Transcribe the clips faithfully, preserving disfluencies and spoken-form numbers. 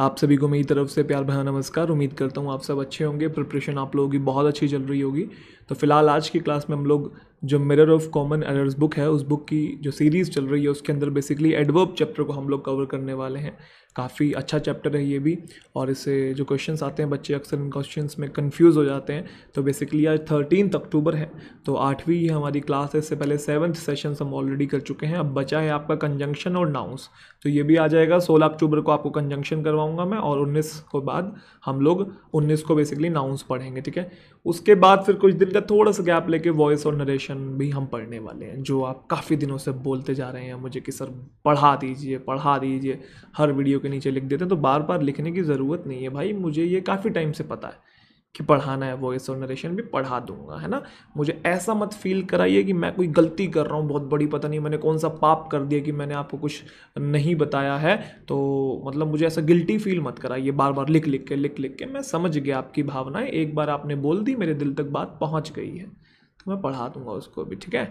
आप सभी को मेरी तरफ से प्यार भरा नमस्कार। उम्मीद करता हूँ आप सब अच्छे होंगे, प्रिपरेशन आप लोगों की बहुत अच्छी चल रही होगी। तो फिलहाल आज की क्लास में हम लोग जो mirror of common errors book है, उस बुक की जो सीरीज़ चल रही है उसके अंदर बेसिकली एडवर्ब चैप्टर को हम लोग कवर करने वाले हैं। काफ़ी अच्छा चैप्टर है ये भी, और इससे जो क्वेश्चंस आते हैं बच्चे अक्सर इन क्वेश्चंस में कंफ्यूज हो जाते हैं। तो बेसिकली आज थर्टीन्थ अक्टूबर है, तो आठवीं हमारी क्लास है। इससे पहले सेवन्थ सेशन हम ऑलरेडी कर चुके हैं। अब बचा है आपका कंजंक्शन और नाउंस, तो ये भी आ जाएगा। सोलह अक्टूबर को आपको कंजंक्शन करवाऊंगा मैं, और उन्नीस को बाद हम लोग उन्नीस को बेसिकली नाउंस पढ़ेंगे, ठीक है। उसके बाद फिर कुछ दिन का थोड़ा सा गैप लेके वॉइस और नरेशन भी हम पढ़ने वाले हैं, जो आप काफ़ी दिनों से बोलते जा रहे हैं मुझे कि सर पढ़ा दीजिए पढ़ा दीजिए, हर वीडियो के नीचे लिख देते हैं। तो बार बार लिखने की ज़रूरत नहीं है भाई, मुझे ये काफ़ी टाइम से पता है कि पढ़ाना है, वॉइस और नरेशन भी पढ़ा दूंगा, है ना। मुझे ऐसा मत फील कराइए कि मैं कोई गलती कर रहा हूँ बहुत बड़ी, पता नहीं मैंने कौन सा पाप कर दिया कि मैंने आपको कुछ नहीं बताया है। तो मतलब मुझे ऐसा गिल्टी फील मत कराइए बार बार लिख लिख के लिख लिख के। मैं समझ गया आपकी भावनाएं, एक बार आपने बोल दी मेरे दिल तक बात पहुँच गई है, तो मैं पढ़ा दूंगा उसको भी, ठीक है।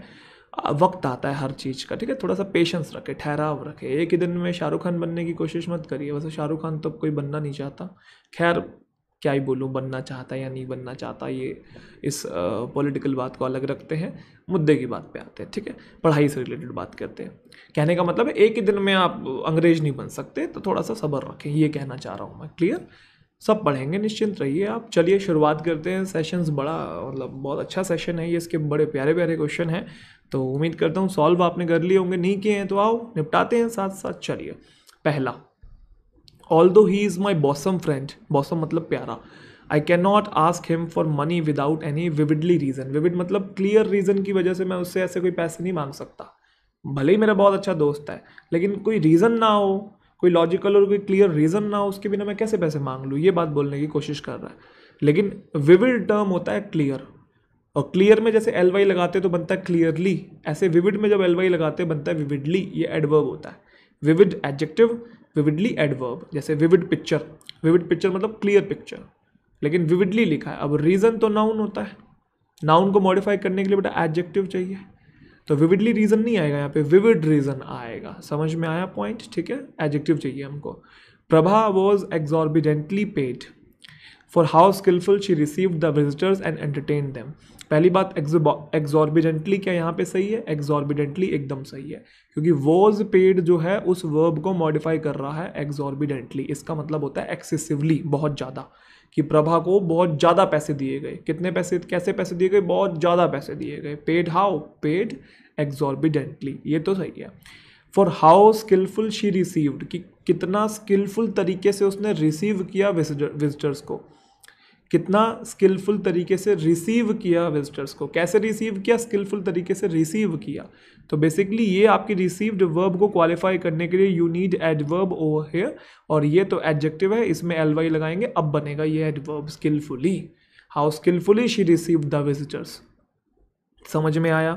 वक्त आता है हर चीज़ का, ठीक है। थोड़ा सा पेशेंस रखें, ठहराव रखें। एक ही दिन में शाहरुख खान बनने की कोशिश मत करिए। वैसे शाहरुख खान तो कोई बनना नहीं चाहता, खैर क्या ही बोलूँ, बनना चाहता या नहीं बनना चाहता ये इस पॉलिटिकल बात को अलग रखते हैं। मुद्दे की बात पे आते हैं, ठीक है, पढ़ाई से रिलेटेड बात करते हैं। कहने का मतलब है एक ही दिन में आप अंग्रेज नहीं बन सकते, तो थोड़ा सा सब्र रखें, ये कहना चाह रहा हूँ मैं। क्लियर, सब पढ़ेंगे, निश्चिंत रहिए आप। चलिए शुरुआत करते हैं। सेशंस बड़ा मतलब बहुत अच्छा सेशन है ये, इसके बड़े प्यारे प्यारे क्वेश्चन हैं। तो उम्मीद करता हूँ सॉल्व आपने कर लिए होंगे, नहीं किए हैं तो आओ निपटाते हैं साथ साथ। चलिए, पहला, although he is my bosom friend, bosom मतलब प्यारा, I can not ask him for money without any vividly reason. Vivid मतलब क्लियर रीज़न की वजह से मैं उससे ऐसे कोई पैसे नहीं मांग सकता, भले ही मेरा बहुत अच्छा दोस्त है, लेकिन कोई रीज़न ना हो, कोई लॉजिकल और कोई क्लियर रीज़न ना हो, उसके बिना मैं कैसे पैसे मांग लूँ, ये बात बोलने की कोशिश कर रहा है। लेकिन विविड टर्म होता है क्लियर, और क्लियर में जैसे एल वाई लगाते तो बनता है क्लियरली, ऐसे विविड में जब एल वाई लगाते बनता है विविडली, ये एडवर्ब होता है। Vivid adjective, vividly adverb. जैसे विविड पिक्चर, विविड पिक्चर मतलब क्लियर पिक्चर, लेकिन विविडली लिखा है। अब रीज़न तो नाउन होता है, नाउन को मॉडिफाई करने के लिए बेटा एडजेक्टिव चाहिए, तो विविडली रीज़न नहीं आएगा यहाँ पे, विविड रीज़न आएगा। समझ में आया पॉइंट, ठीक है। एडजेक्टिव चाहिए हमको। Prabha was exorbitantly paid for how skilful she received the visitors and entertain them. पहली बात, एग्जॉर्बिडेंटली क्या यहाँ पे सही है? एग्जॉर्बिडेंटली एकदम सही है, क्योंकि वॉज पेड जो है उस वर्ब को मॉडिफाई कर रहा है एग्जॉर्बिडेंटली। इसका मतलब होता है एक्सेसिवली, बहुत ज़्यादा, कि प्रभा को बहुत ज़्यादा पैसे दिए गए। कितने पैसे, कैसे पैसे दिए गए? बहुत ज़्यादा पैसे दिए गए। पेड हाउ, पेड एग्जॉर्बिडेंटली, ये तो सही है। For how skilful she received, कि कितना स्किलफुल तरीके से उसने रिसीव किया विजिटर्स को, कितना स्किलफुल तरीके से रिसीव किया विजिटर्स को, कैसे रिसीव किया? स्किलफुल तरीके से रिसीव किया। तो बेसिकली ये आपकी रिसीव्ड वर्ब को क्वालिफाई करने के लिए you need adverb over here, और ये तो एडजेक्टिव है, इसमें एल वाई लगाएंगे, अब बनेगा ये adverb skilfully. How skilfully she received the visitors. समझ में आया।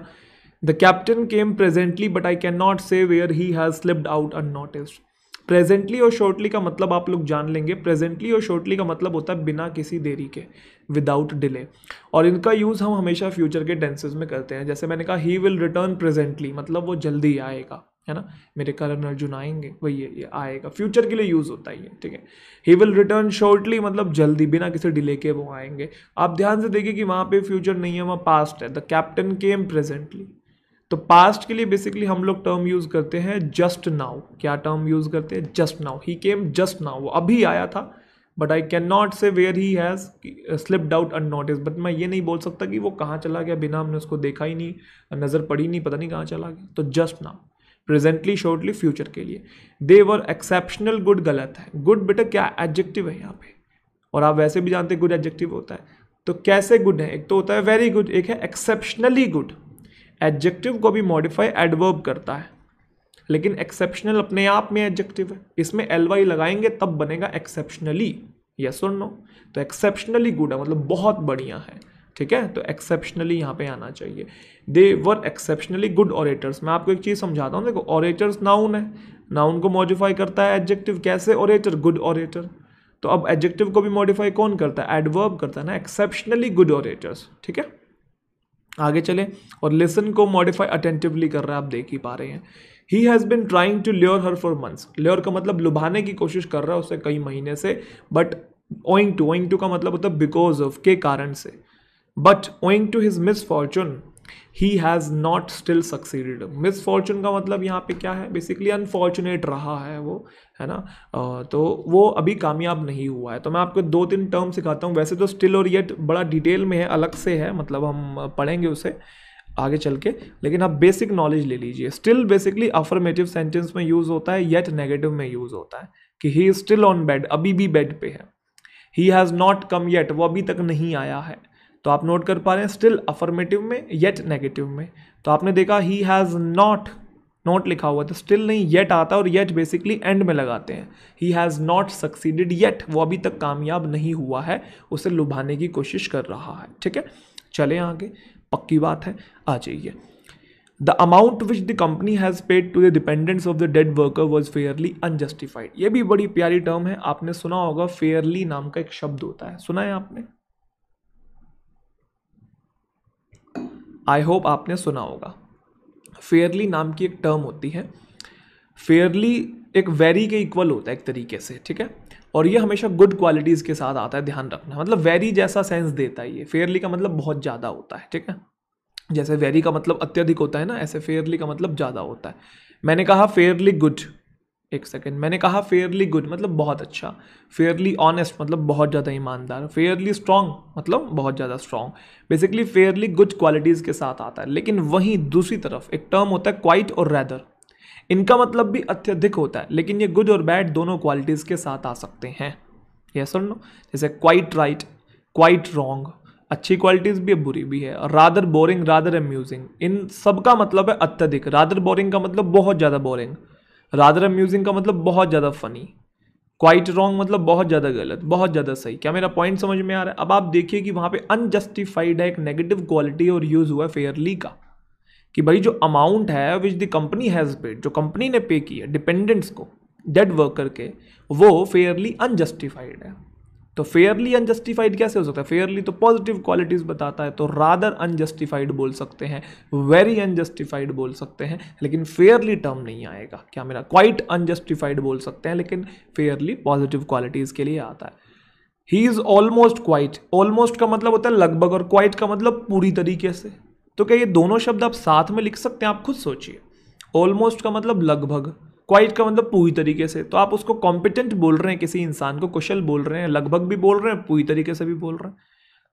The captain came presently but I can not say where he has slipped out unnoticed. Presently और शॉर्टली का मतलब आप लोग जान लेंगे। प्रेजेंटली और शॉर्टली का मतलब होता है बिना किसी देरी के, विदाउट डिले, और इनका यूज़ हम हमेशा फ्यूचर के टेंसेस में करते हैं। जैसे मैंने कहा ही विल रिटर्न प्रेजेंटली, मतलब वो जल्दी आएगा, है ना, मेरे करण अर्जुन आएंगे, वही ये, ये आएगा, फ्यूचर के लिए यूज़ होता है ये, ठीक है। ही विल रिटर्न शॉर्टली मतलब जल्दी, बिना किसी डिले के वो आएंगे। आप ध्यान से देखिए कि वहाँ पे फ्यूचर नहीं है, वहाँ पास्ट है। द कैप्टन केम प्रेजेंटली, तो पास्ट के लिए बेसिकली हम लोग टर्म यूज़ करते हैं जस्ट नाउ। क्या टर्म यूज़ करते हैं? Just now. He came just now, वो अभी आया था। But I can not say where he has slipped out unnoticed, but मैं ये नहीं बोल सकता कि वो कहाँ चला गया, बिना हमने उसको देखा ही नहीं, नज़र पड़ी नहीं, पता नहीं कहाँ चला गया। तो just now, presently, shortly, future के लिए। दे वर एक्सेप्शनल गुड गलत है। गुड बेटा क्या एडजेक्टिव है यहाँ पे, और आप वैसे भी जानते हैं गुड एडजेक्टिव होता है। तो कैसे गुड है? एक तो होता है वेरी गुड, एक है एक्सेप्शनली गुड। एडजेक्टिव को भी मॉडिफाई एडवर्ब करता है, लेकिन एक्सेप्शनल अपने आप में एडजेक्टिव है, इसमें एल वाई लगाएंगे तब बनेगा एक्सेप्शनली। यस और नो? तो एक्सेप्शनली गुड है मतलब बहुत बढ़िया है, ठीक है। तो एक्सेप्शनली यहाँ पे आना चाहिए। They were exceptionally good orators. मैं आपको एक चीज़ समझाता हूँ, देखो ऑरेटर्स नाउन है, नाउन को मॉडिफाई करता है एडजेक्टिव। कैसे? Orator, good orator. तो अब एडजेक्टिव को भी मॉडिफाई कौन करता है? एडवर्ब करता है ना, एक्सेप्शनली गुड ऑरेटर्स, ठीक है। आगे चले, और लिसन को मॉडिफाई अटेंटिवली कर रहा है, आप देख ही पा रहे हैं। He has been trying to lure her for months. Lure का मतलब लुभाने की कोशिश कर रहा है उससे कई महीने से। But owing to, owing to का मतलब होता है बिकॉज ऑफ, के कारण से। But owing to his misfortune he has not still succeeded. Misfortune का मतलब यहाँ पे क्या है, बेसिकली अनफॉर्चुनेट रहा है वो, है ना। तो वो अभी कामयाब नहीं हुआ है। तो मैं आपको दो तीन टर्म सिखाता हूँ, वैसे तो स्टिल और येट बड़ा डिटेल में है, अलग से है, मतलब हम पढ़ेंगे उसे आगे चल के, लेकिन आप बेसिक नॉलेज ले लीजिए। स्टिल बेसिकली अफर्मेटिव सेंटेंस में यूज़ होता है, येट नेगेटिव में यूज़ होता है कि he is still on bed, अभी भी बेड पे है। He has not come yet, वो अभी तक नहीं आया है। तो आप नोट कर पा रहे हैं, स्टिल अफर्मेटिव में, येट नेगेटिव में। तो आपने देखा ही हैज़ नॉट, नॉट लिखा हुआ था, स्टिल नहीं, येट आता है, और येट बेसिकली एंड में लगाते हैं। He has not succeeded yet, वो अभी तक कामयाब नहीं हुआ है, उसे लुभाने की कोशिश कर रहा है। ठीक है, चलें आगे, पक्की बात है, आ जाइए। The amount which the company has paid to the dependents of the dead worker was fairly unjustified. ये भी बड़ी प्यारी टर्म है, आपने सुना होगा, फेयरली नाम का एक शब्द होता है, सुना है आपने, आई होप आपने सुना होगा। फेयरली नाम की एक टर्म होती है। फेयरली एक वेरी के इक्वल होता है एक तरीके से, ठीक है, और ये हमेशा गुड क्वालिटीज़ के साथ आता है, ध्यान रखना। मतलब वेरी जैसा सेंस देता है ये, फेयरली का मतलब बहुत ज़्यादा होता है, ठीक है। जैसे वेरी का मतलब अत्यधिक होता है ना, ऐसे फेयरली का मतलब ज़्यादा होता है। मैंने कहा फेयरली गुड, एक सेकेंड, मैंने कहा फेयरली गुड मतलब बहुत अच्छा, फेयरली ऑनेस्ट मतलब बहुत ज़्यादा ईमानदार, फेयरली स्ट्रॉन्ग मतलब बहुत ज़्यादा strong. Basically fairly good qualities के साथ आता है। लेकिन वहीं दूसरी तरफ एक टर्म होता है क्वाइट और रैदर, इनका मतलब भी अत्यधिक होता है, लेकिन ये गुड और बैड दोनों क्वालिटीज़ के साथ आ सकते हैं। यस और नो, जैसे क्वाइट राइट, क्वाइट रॉन्ग, अच्छी क्वालिटीज़ भी है, बुरी भी है। रादर बोरिंग, रादर अम्यूजिंग, इन सब का मतलब है अत्यधिक। रादर बोरिंग का मतलब बहुत ज़्यादा बोरिंग, रादर अम्यूजिंग का मतलब बहुत ज़्यादा फ़नी, क्वाइट रॉन्ग मतलब बहुत ज़्यादा गलत, बहुत ज़्यादा सही। क्या मेरा पॉइंट समझ में आ रहा है? अब आप देखिए कि वहाँ पे अनजस्टिफाइड है, एक नेगेटिव क्वालिटी, और यूज़ हुआ है फेयरली का, कि भाई जो अमाउंट है which the company has paid, जो कंपनी ने पे किया डिपेंडेंट्स को, डेड वर्कर के, वो फेयरली अनजस्टिफाइड है। तो फेयरली अनजस्टिफाइड कैसे हो सकता है? फेयरली तो पॉजिटिव क्वालिटीज़ बताता है, तो रादर अनजस्टिफाइड बोल सकते हैं, वेरी अनजस्टिफाइड बोल सकते हैं, लेकिन फेयरली टर्म नहीं आएगा। क्या मेरा? क्वाइट अनजस्टिफाइड बोल सकते हैं, लेकिन फेयरली पॉजिटिव क्वालिटीज़ के लिए आता है। He is almost quite, almost का मतलब होता है लगभग, और क्वाइट का मतलब पूरी तरीके से। तो क्या ये दोनों शब्द आप साथ में लिख सकते हैं? आप खुद सोचिए। ऑलमोस्ट का मतलब लगभग, क्वाइट का मतलब पूरी तरीके से। तो आप उसको कॉम्पिटेंट बोल रहे हैं, किसी इंसान को कुशल बोल रहे हैं, लगभग भी बोल रहे हैं, पूरी तरीके से भी बोल रहे हैं।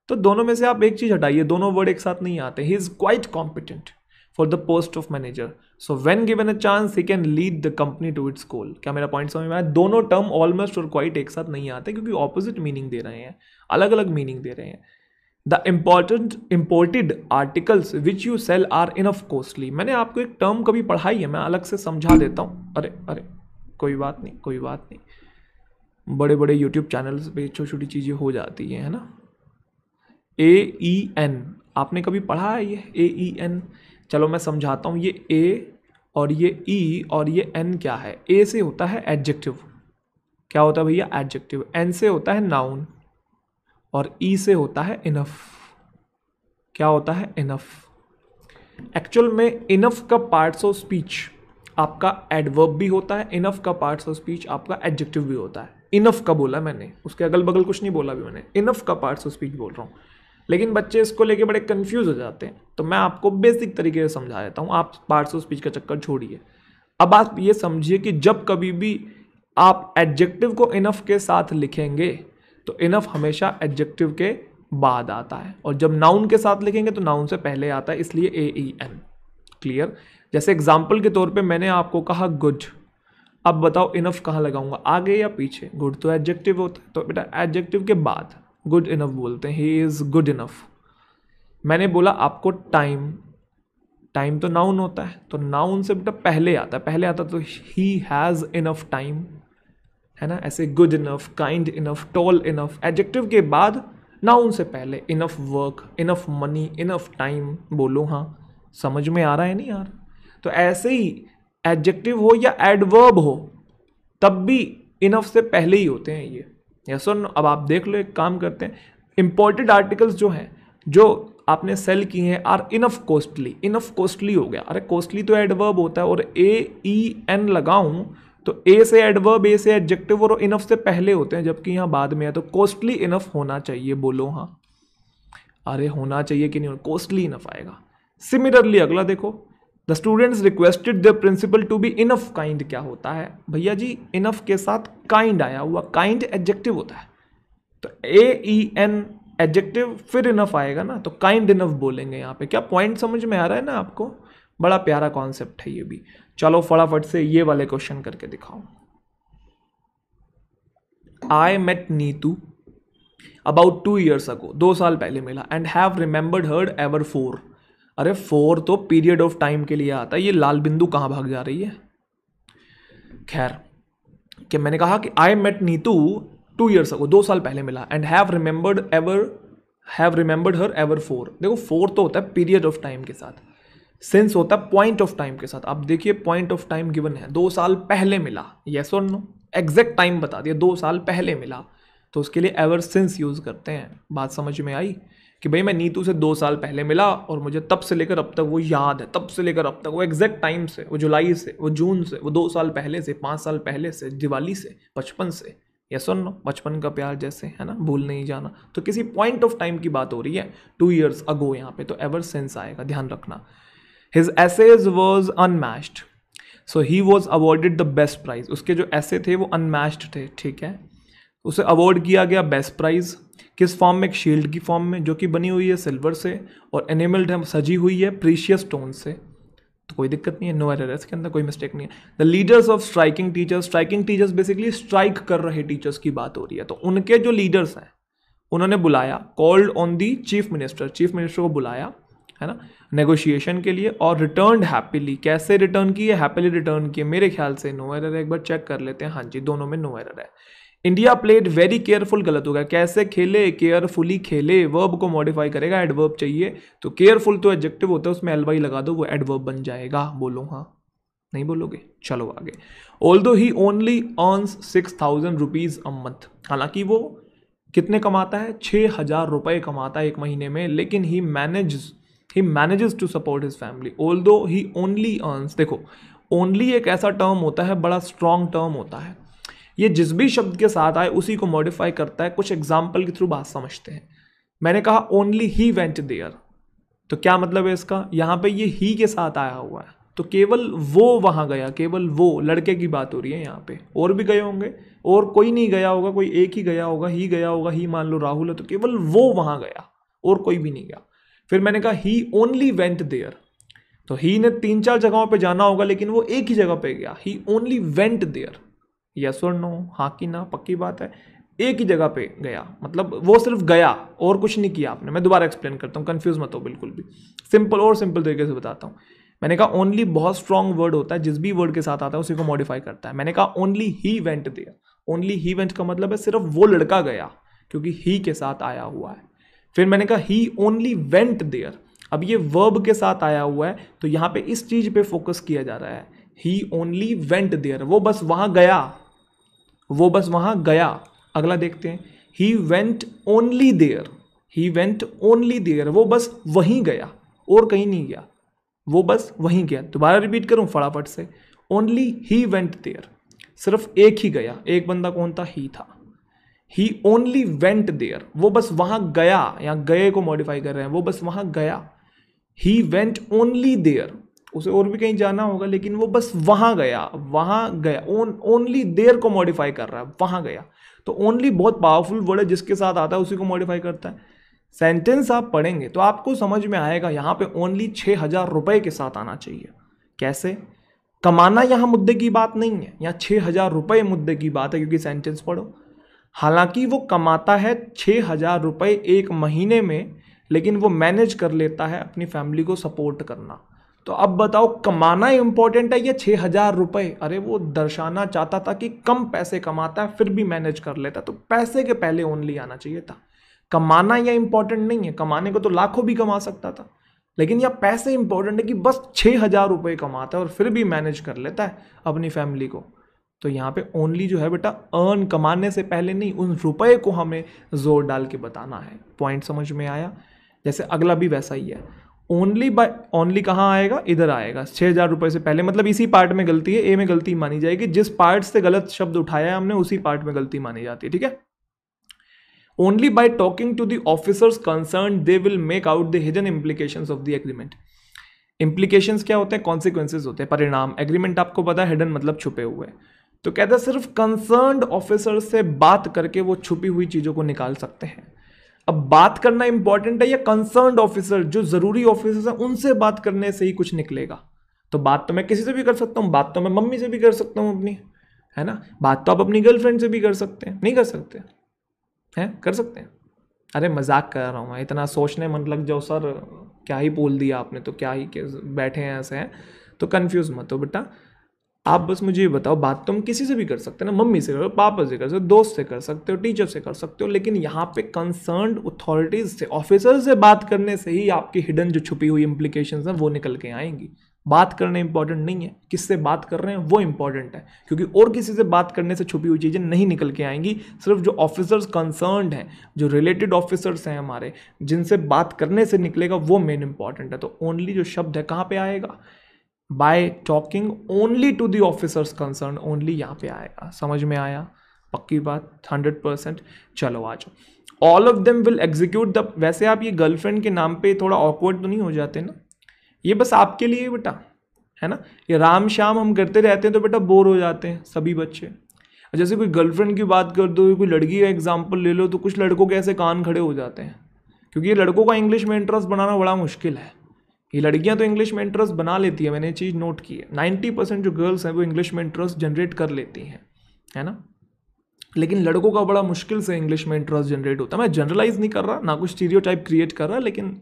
तो दोनों में से आप एक चीज़ हटाइए, दोनों वर्ड एक साथ नहीं आते। He is quite competent for the post of manager, so when given a chance he can lead the company to its goal. क्या मेरा पॉइंट समझ में आया? दोनों टर्म ऑलमोस्ट और क्वाइट एक साथ नहीं आते, क्योंकि ऑपोजिट मीनिंग दे रहे हैं, अलग अलग मीनिंग दे रहे हैं। The important imported articles which you sell are enough costly. मैंने आपको एक टर्म कभी पढ़ाई है, मैं अलग से समझा देता हूँ। अरे अरे कोई बात नहीं, कोई बात नहीं, बड़े बड़े यूट्यूब चैनल्स पे छोटी छोटी चीज़ें हो जाती हैं, है ना। ए ई एन आपने कभी पढ़ा है? ये ए ई एन, चलो मैं समझाता हूँ। ये ए और ये ई और ये एन क्या है? ए से होता है एडजेक्टिव, क्या होता है भैया? एडजेक्टिव। एन से होता है नाउन, और ई से होता है इनफ, क्या होता है? इनफ। एक्चुअल में इनफ का पार्ट्स ऑफ स्पीच आपका एडवर्ब भी होता है, इनफ का पार्ट्स ऑफ स्पीच आपका एडजेक्टिव भी होता है। इनफ का बोला मैंने, उसके अगल बगल कुछ नहीं बोला भी मैंने, इनफ का पार्ट्स ऑफ स्पीच बोल रहा हूँ। लेकिन बच्चे इसको लेके बड़े कंफ्यूज हो जाते हैं, तो मैं आपको बेसिक तरीके से समझा देता हूँ, आप पार्ट्स ऑफ स्पीच का चक्कर छोड़िए। अब आप ये समझिए कि जब कभी भी आप एडजेक्टिव को इनफ के साथ लिखेंगे तो इनफ हमेशा एडजेक्टिव के बाद आता है, और जब नाउन के साथ लिखेंगे तो नाउन से पहले आता है, इसलिए ए ई एन। क्लियर? जैसे एग्जाम्पल के तौर पे मैंने आपको कहा गुड, अब बताओ इनफ कहाँ लगाऊंगा, आगे या पीछे? गुड तो एडजेक्टिव होता है, तो बेटा एडजेक्टिव के बाद गुड इनफ बोलते हैं, ही इज़ गुड इनफ। मैंने बोला आपको टाइम, टाइम तो नाउन होता है, तो नाउन से बेटा पहले आता है, पहले आता तो ही हैज़ इनफ टाइम, है ना। ऐसे good enough, kind enough, tall enough, adjective के बाद नाउन से पहले, enough work, enough money, enough time बोलो। हाँ, समझ में आ रहा है नहीं यार? तो ऐसे ही एडजेक्टिव हो या एडवर्ब हो, तब भी इनफ से पहले ही होते हैं ये। यस और नो? अब आप देख लो, एक काम करते हैं, इम्पोर्टेड आर्टिकल्स जो हैं, जो आपने सेल की हैं are enough costly. Enough costly हो गया, अरे कॉस्टली तो एडवर्ब होता है, और ए ई एन लगाऊं तो ए से एडवर्ब, ए से एडजेक्टिव और इनफ से पहले होते हैं, जबकि यहाँ बाद में है, तो कॉस्टली इनफ होना चाहिए। बोलो हाँ, अरे होना चाहिए कि नहीं, कॉस्टली इनफ आएगा। सिमिलरली अगला देखो, the students requested the principal to be enough kind क्या होता है? भैया जी इनफ के साथ काइंड आया हुआ, काइंड एडजेक्टिव होता है, तो ए ई एन एडजेक्टिव फिर इनफ आएगा ना, तो काइंड इनफ बोलेंगे यहाँ पे। क्या पॉइंट समझ में आ रहा है ना आपको? बड़ा प्यारा कॉन्सेप्ट है ये भी। चलो फटाफट से ये वाले क्वेश्चन करके दिखाओ। I met Neetu about two years ago, दो साल पहले मिला, and have remembered heard ever for. अरे फोर तो पीरियड ऑफ टाइम के लिए आता है, ये लाल बिंदु कहाँ भाग जा रही है? खैर, कि मैंने कहा कि I met Neetu two years ago, दो साल पहले मिला, and have remembered ever have remembered her ever for. देखो फोर तो होता है पीरियड ऑफ टाइम के साथ, सिंस होता है पॉइंट ऑफ टाइम के साथ। आप देखिए पॉइंट ऑफ टाइम गिवन है, दो साल पहले मिला, येस और नो, एग्जैक्ट टाइम बता दिया, दो साल पहले मिला, तो उसके लिए एवर सिंस यूज़ करते हैं। बात समझ में आई कि भाई मैं नीतू से दो साल पहले मिला और मुझे तब से लेकर अब तक वो याद है, तब से लेकर अब तक वो एग्जैक्ट टाइम से, वो जुलाई से, वो जून से, वो दो साल पहले से, पाँच साल पहले से, दिवाली से, बचपन से, या सुन लो बचपन का प्यार जैसे, है ना, भूल नहीं जाना। तो किसी पॉइंट ऑफ टाइम की बात हो रही है, टू ईयर्स अगो यहाँ पे, तो एवर सिंस आएगा, ध्यान रखना। His essays was unmatched so he was awarded the best prize. उसके जो ऐसे थे वो अनमैच्ड थे, ठीक है, उसे अवॉर्ड किया गया बेस्ट प्राइज़। किस फॉर्म में? एक शील्ड की फॉर्म में, जो कि बनी हुई है सिल्वर से और एनिमल्ड है, सजी हुई है प्रीशियस स्टोन से, तो कोई दिक्कत नहीं है, नो एरर, इसके अंदर कोई मिस्टेक नहीं है। The leaders of striking teachers, striking teachers basically strike कर रहे टीचर्स की बात हो रही है, तो उनके जो लीडर्स हैं उन्होंने बुलाया, called on the chief minister, chief minister को बुलाया, है ना, नेगोशिएशन के लिए, और रिटर्न हैप्पीली। कैसे रिटर्न किए? हैप्पीली रिटर्न किए, मेरे ख्याल से नो एरर है, एक बार चेक कर लेते हैं। हाँ जी, दोनों में नो एरर है। इंडिया प्लेड वेरी केयरफुल गलत होगा, कैसे खेले? केयरफुली खेले, वर्ब को मॉडिफाई करेगा, एडवर्ब चाहिए, तो केयरफुल तो एडजेक्टिव होता है, उसमें एल वाई लगा दो, वो एडवर्ब बन जाएगा। बोलो हाँ, नहीं बोलोगे? चलो आगे। Although he only earns six thousand rupees a month, हालांकि वो कितने कमाता है? छः हज़ार रुपये कमाता है एक महीने में, लेकिन he manages he manages to support his family. Although he only earns, देखो ओनली एक ऐसा टर्म होता है, बड़ा स्ट्रॉन्ग टर्म होता है, ये जिस भी शब्द के साथ आए उसी को मॉडिफाई करता है। कुछ एग्जाम्पल के थ्रू बात समझते हैं। मैंने कहा ओनली ही वेंट देयर, तो क्या मतलब है इसका? यहाँ पे ये ही के साथ आया हुआ है, तो केवल वो वहाँ गया, केवल वो लड़के की बात हो रही है यहाँ पे, और भी गए होंगे, और कोई नहीं गया होगा, कोई एक ही गया होगा, ही गया होगा, ही मान लो राहुल है, तो केवल वो वहाँ गया और कोई भी नहीं गया। फिर मैंने कहा ही ओनली वेंट देयर, तो ही ने तीन चार जगहों पर जाना होगा, लेकिन वो एक ही जगह पर गया, he only went there. Yes और नो, हाँ कि ना, पक्की बात है, एक ही जगह पे गया, मतलब वो सिर्फ गया और कुछ नहीं किया आपने। मैं दोबारा एक्सप्लेन करता हूँ, कंफ्यूज मत हो बिल्कुल भी, सिंपल और सिंपल तरीके से बताता हूँ। मैंने कहा ओनली बहुत स्ट्रॉन्ग वर्ड होता है, जिस भी वर्ड के साथ आता है उसी को मॉडिफाई करता है। मैंने कहा only he went there, only he went का मतलब है सिर्फ वो लड़का गया, क्योंकि ही के साथ आया हुआ है। फिर मैंने कहा ही ओनली वेंट देयर, अब ये वर्ब के साथ आया हुआ है, तो यहाँ पे इस चीज़ पे फोकस किया जा रहा है, ही ओनली वेंट देयर, वो बस वहाँ गया, वो बस वहाँ गया। अगला देखते हैं, he went only there, he went only there, वो बस वहीं गया और कहीं नहीं गया, वो बस वहीं गया। दोबारा रिपीट करूँ फटाफट से, ओनली ही वेंट देयर, सिर्फ एक ही गया, एक बंदा कौन था? ही था। ही ओनली वेंट देयर, वो बस वहाँ गया, यहाँ गए को मॉडिफाई कर रहे हैं, वो बस वहाँ गया। ही वेंट ओनली देयर, उसे और भी कहीं जाना होगा, लेकिन वो बस वहाँ गया, वहाँ गया, ओनली देयर को मॉडिफाई कर रहा है, वहाँ गया। तो ओनली बहुत पावरफुल वर्ड है, जिसके साथ आता है उसी को मॉडिफाई करता है। सेंटेंस आप पढ़ेंगे तो आपको समझ में आएगा, यहाँ पे ओनली छः हज़ार रुपये के साथ आना चाहिए। कैसे कमाना यहाँ मुद्दे की बात नहीं है, यहाँ छः हज़ार रुपये मुद्दे की बात है, क्योंकि सेंटेंस पढ़ो, हालांकि वो कमाता है छः हज़ार रुपये एक महीने में, लेकिन वो मैनेज कर लेता है अपनी फैमिली को सपोर्ट करना। तो अब बताओ कमाना इम्पोर्टेंट है या छः हज़ार रुपये? अरे वो दर्शाना चाहता था कि कम पैसे कमाता है फिर भी मैनेज कर लेता, तो पैसे के पहले ओनली आना चाहिए था। कमाना यह इम्पोर्टेंट नहीं है, कमाने को तो लाखों भी कमा सकता था, लेकिन यह पैसे इम्पोर्टेंट है कि बस छः हज़ार रुपये कमाता है और फिर भी मैनेज कर लेता है अपनी फैमिली को। तो यहाँ पे ओनली जो है बेटा, अर्न कमाने से पहले नहीं, उन रुपये को हमें जोर डाल के बताना है। पॉइंट समझ में आया? जैसे अगला भी वैसा ही है। ओनली बाय ओनली कहाँ आएगा, इधर आएगा छः हज़ार रुपये से पहले, मतलब इसी पार्ट में गलती है, ए में गलती मानी जाएगी। जिस पार्ट से गलत शब्द उठाया है हमने उसी पार्ट में गलती मानी जाती है, ठीक है। Only by talking to the officers concern they will make out the hidden implications of the agreement. Implications क्या होते हैं, कॉन्सिक्वेंसेज होते हैं, परिणाम। एग्रीमेंट आपको पता है, हिडन मतलब छुपे हुए। तो कहता है सिर्फ कंसर्न्ड ऑफिसर से बात करके वो छुपी हुई चीज़ों को निकाल सकते हैं। अब बात करना इंपॉर्टेंट है या कंसर्न्ड ऑफिसर, जो जरूरी ऑफिसर्स हैं उनसे बात करने से ही कुछ निकलेगा। तो बात तो मैं किसी से भी कर सकता हूँ, बात तो मैं मम्मी से भी कर सकता हूँ अपनी, है ना। बात तो आप अपनी गर्लफ्रेंड से भी कर सकते हैं, नहीं कर सकते हैं, कर सकते हैं। अरे मजाक कर रहा हूँ मैं, इतना सोचने मन लग जाओ सर, क्या ही बोल दिया आपने, तो क्या ही बैठे हैं ऐसे हैं, तो कन्फ्यूज़ मत हो बेटा। आप बस मुझे ये बताओ, बात तो हम किसी से भी कर सकते हैं ना, मम्मी से करो, पापा से कर सकते हो, दोस्त से कर सकते हो, टीचर से कर सकते हो, लेकिन यहाँ पे कंसर्न्ड अथॉरिटीज से, ऑफिसर से बात करने से ही आपकी हिडन जो छुपी हुई इम्प्लीकेशंस हैं वो निकल के आएंगी। बात करना इंपॉर्टेंट नहीं है, किससे बात कर रहे हैं वो इम्पॉर्टेंट है, क्योंकि और किसी से बात करने से छुपी हुई चीज़ें नहीं निकल के आएंगी। सिर्फ जो ऑफिसर्स कंसर्न्ड हैं, जो रिलेटेड ऑफिसर्स हैं हमारे, जिनसे बात करने से निकलेगा वो मेन इंपॉर्टेंट है। तो ओनली जो शब्द है कहाँ पर आएगा, by talking only to the officers concern, only यहाँ पे आएगा। समझ में आया, पक्की बात, हंड्रेड परसेंट। चलो आ जाओ। All of them will execute the, वैसे आप ये गर्लफ्रेंड के नाम पे थोड़ा ऑकवर्ड तो नहीं हो जाते ना, ये बस आपके लिए बेटा है ना, ये राम शाम हम करते रहते हैं तो बेटा बोर हो जाते हैं सभी बच्चे। जैसे कोई गर्लफ्रेंड की बात कर दो, कोई लड़की का एग्जाम्पल ले लो, तो कुछ लड़कों के ऐसे कान खड़े हो जाते हैं, क्योंकि ये लड़कों का इंग्लिश में इंटरेस्ट बनाना बड़ा मुश्किल है। ये लड़कियां तो इंग्लिश में इंटरेस्ट बना लेती है, मैंने ये चीज़ नोट की है, नब्बे परसेंट जो गर्ल्स हैं वो इंग्लिश में इंटरेस्ट जनरेट कर लेती हैं, है ना। लेकिन लड़कों का बड़ा मुश्किल से इंग्लिश में इंटरेस्ट जनरेट होता है। मैं जनरलाइज नहीं कर रहा, ना कुछ स्टीरियोटाइप क्रिएट कर रहा, लेकिन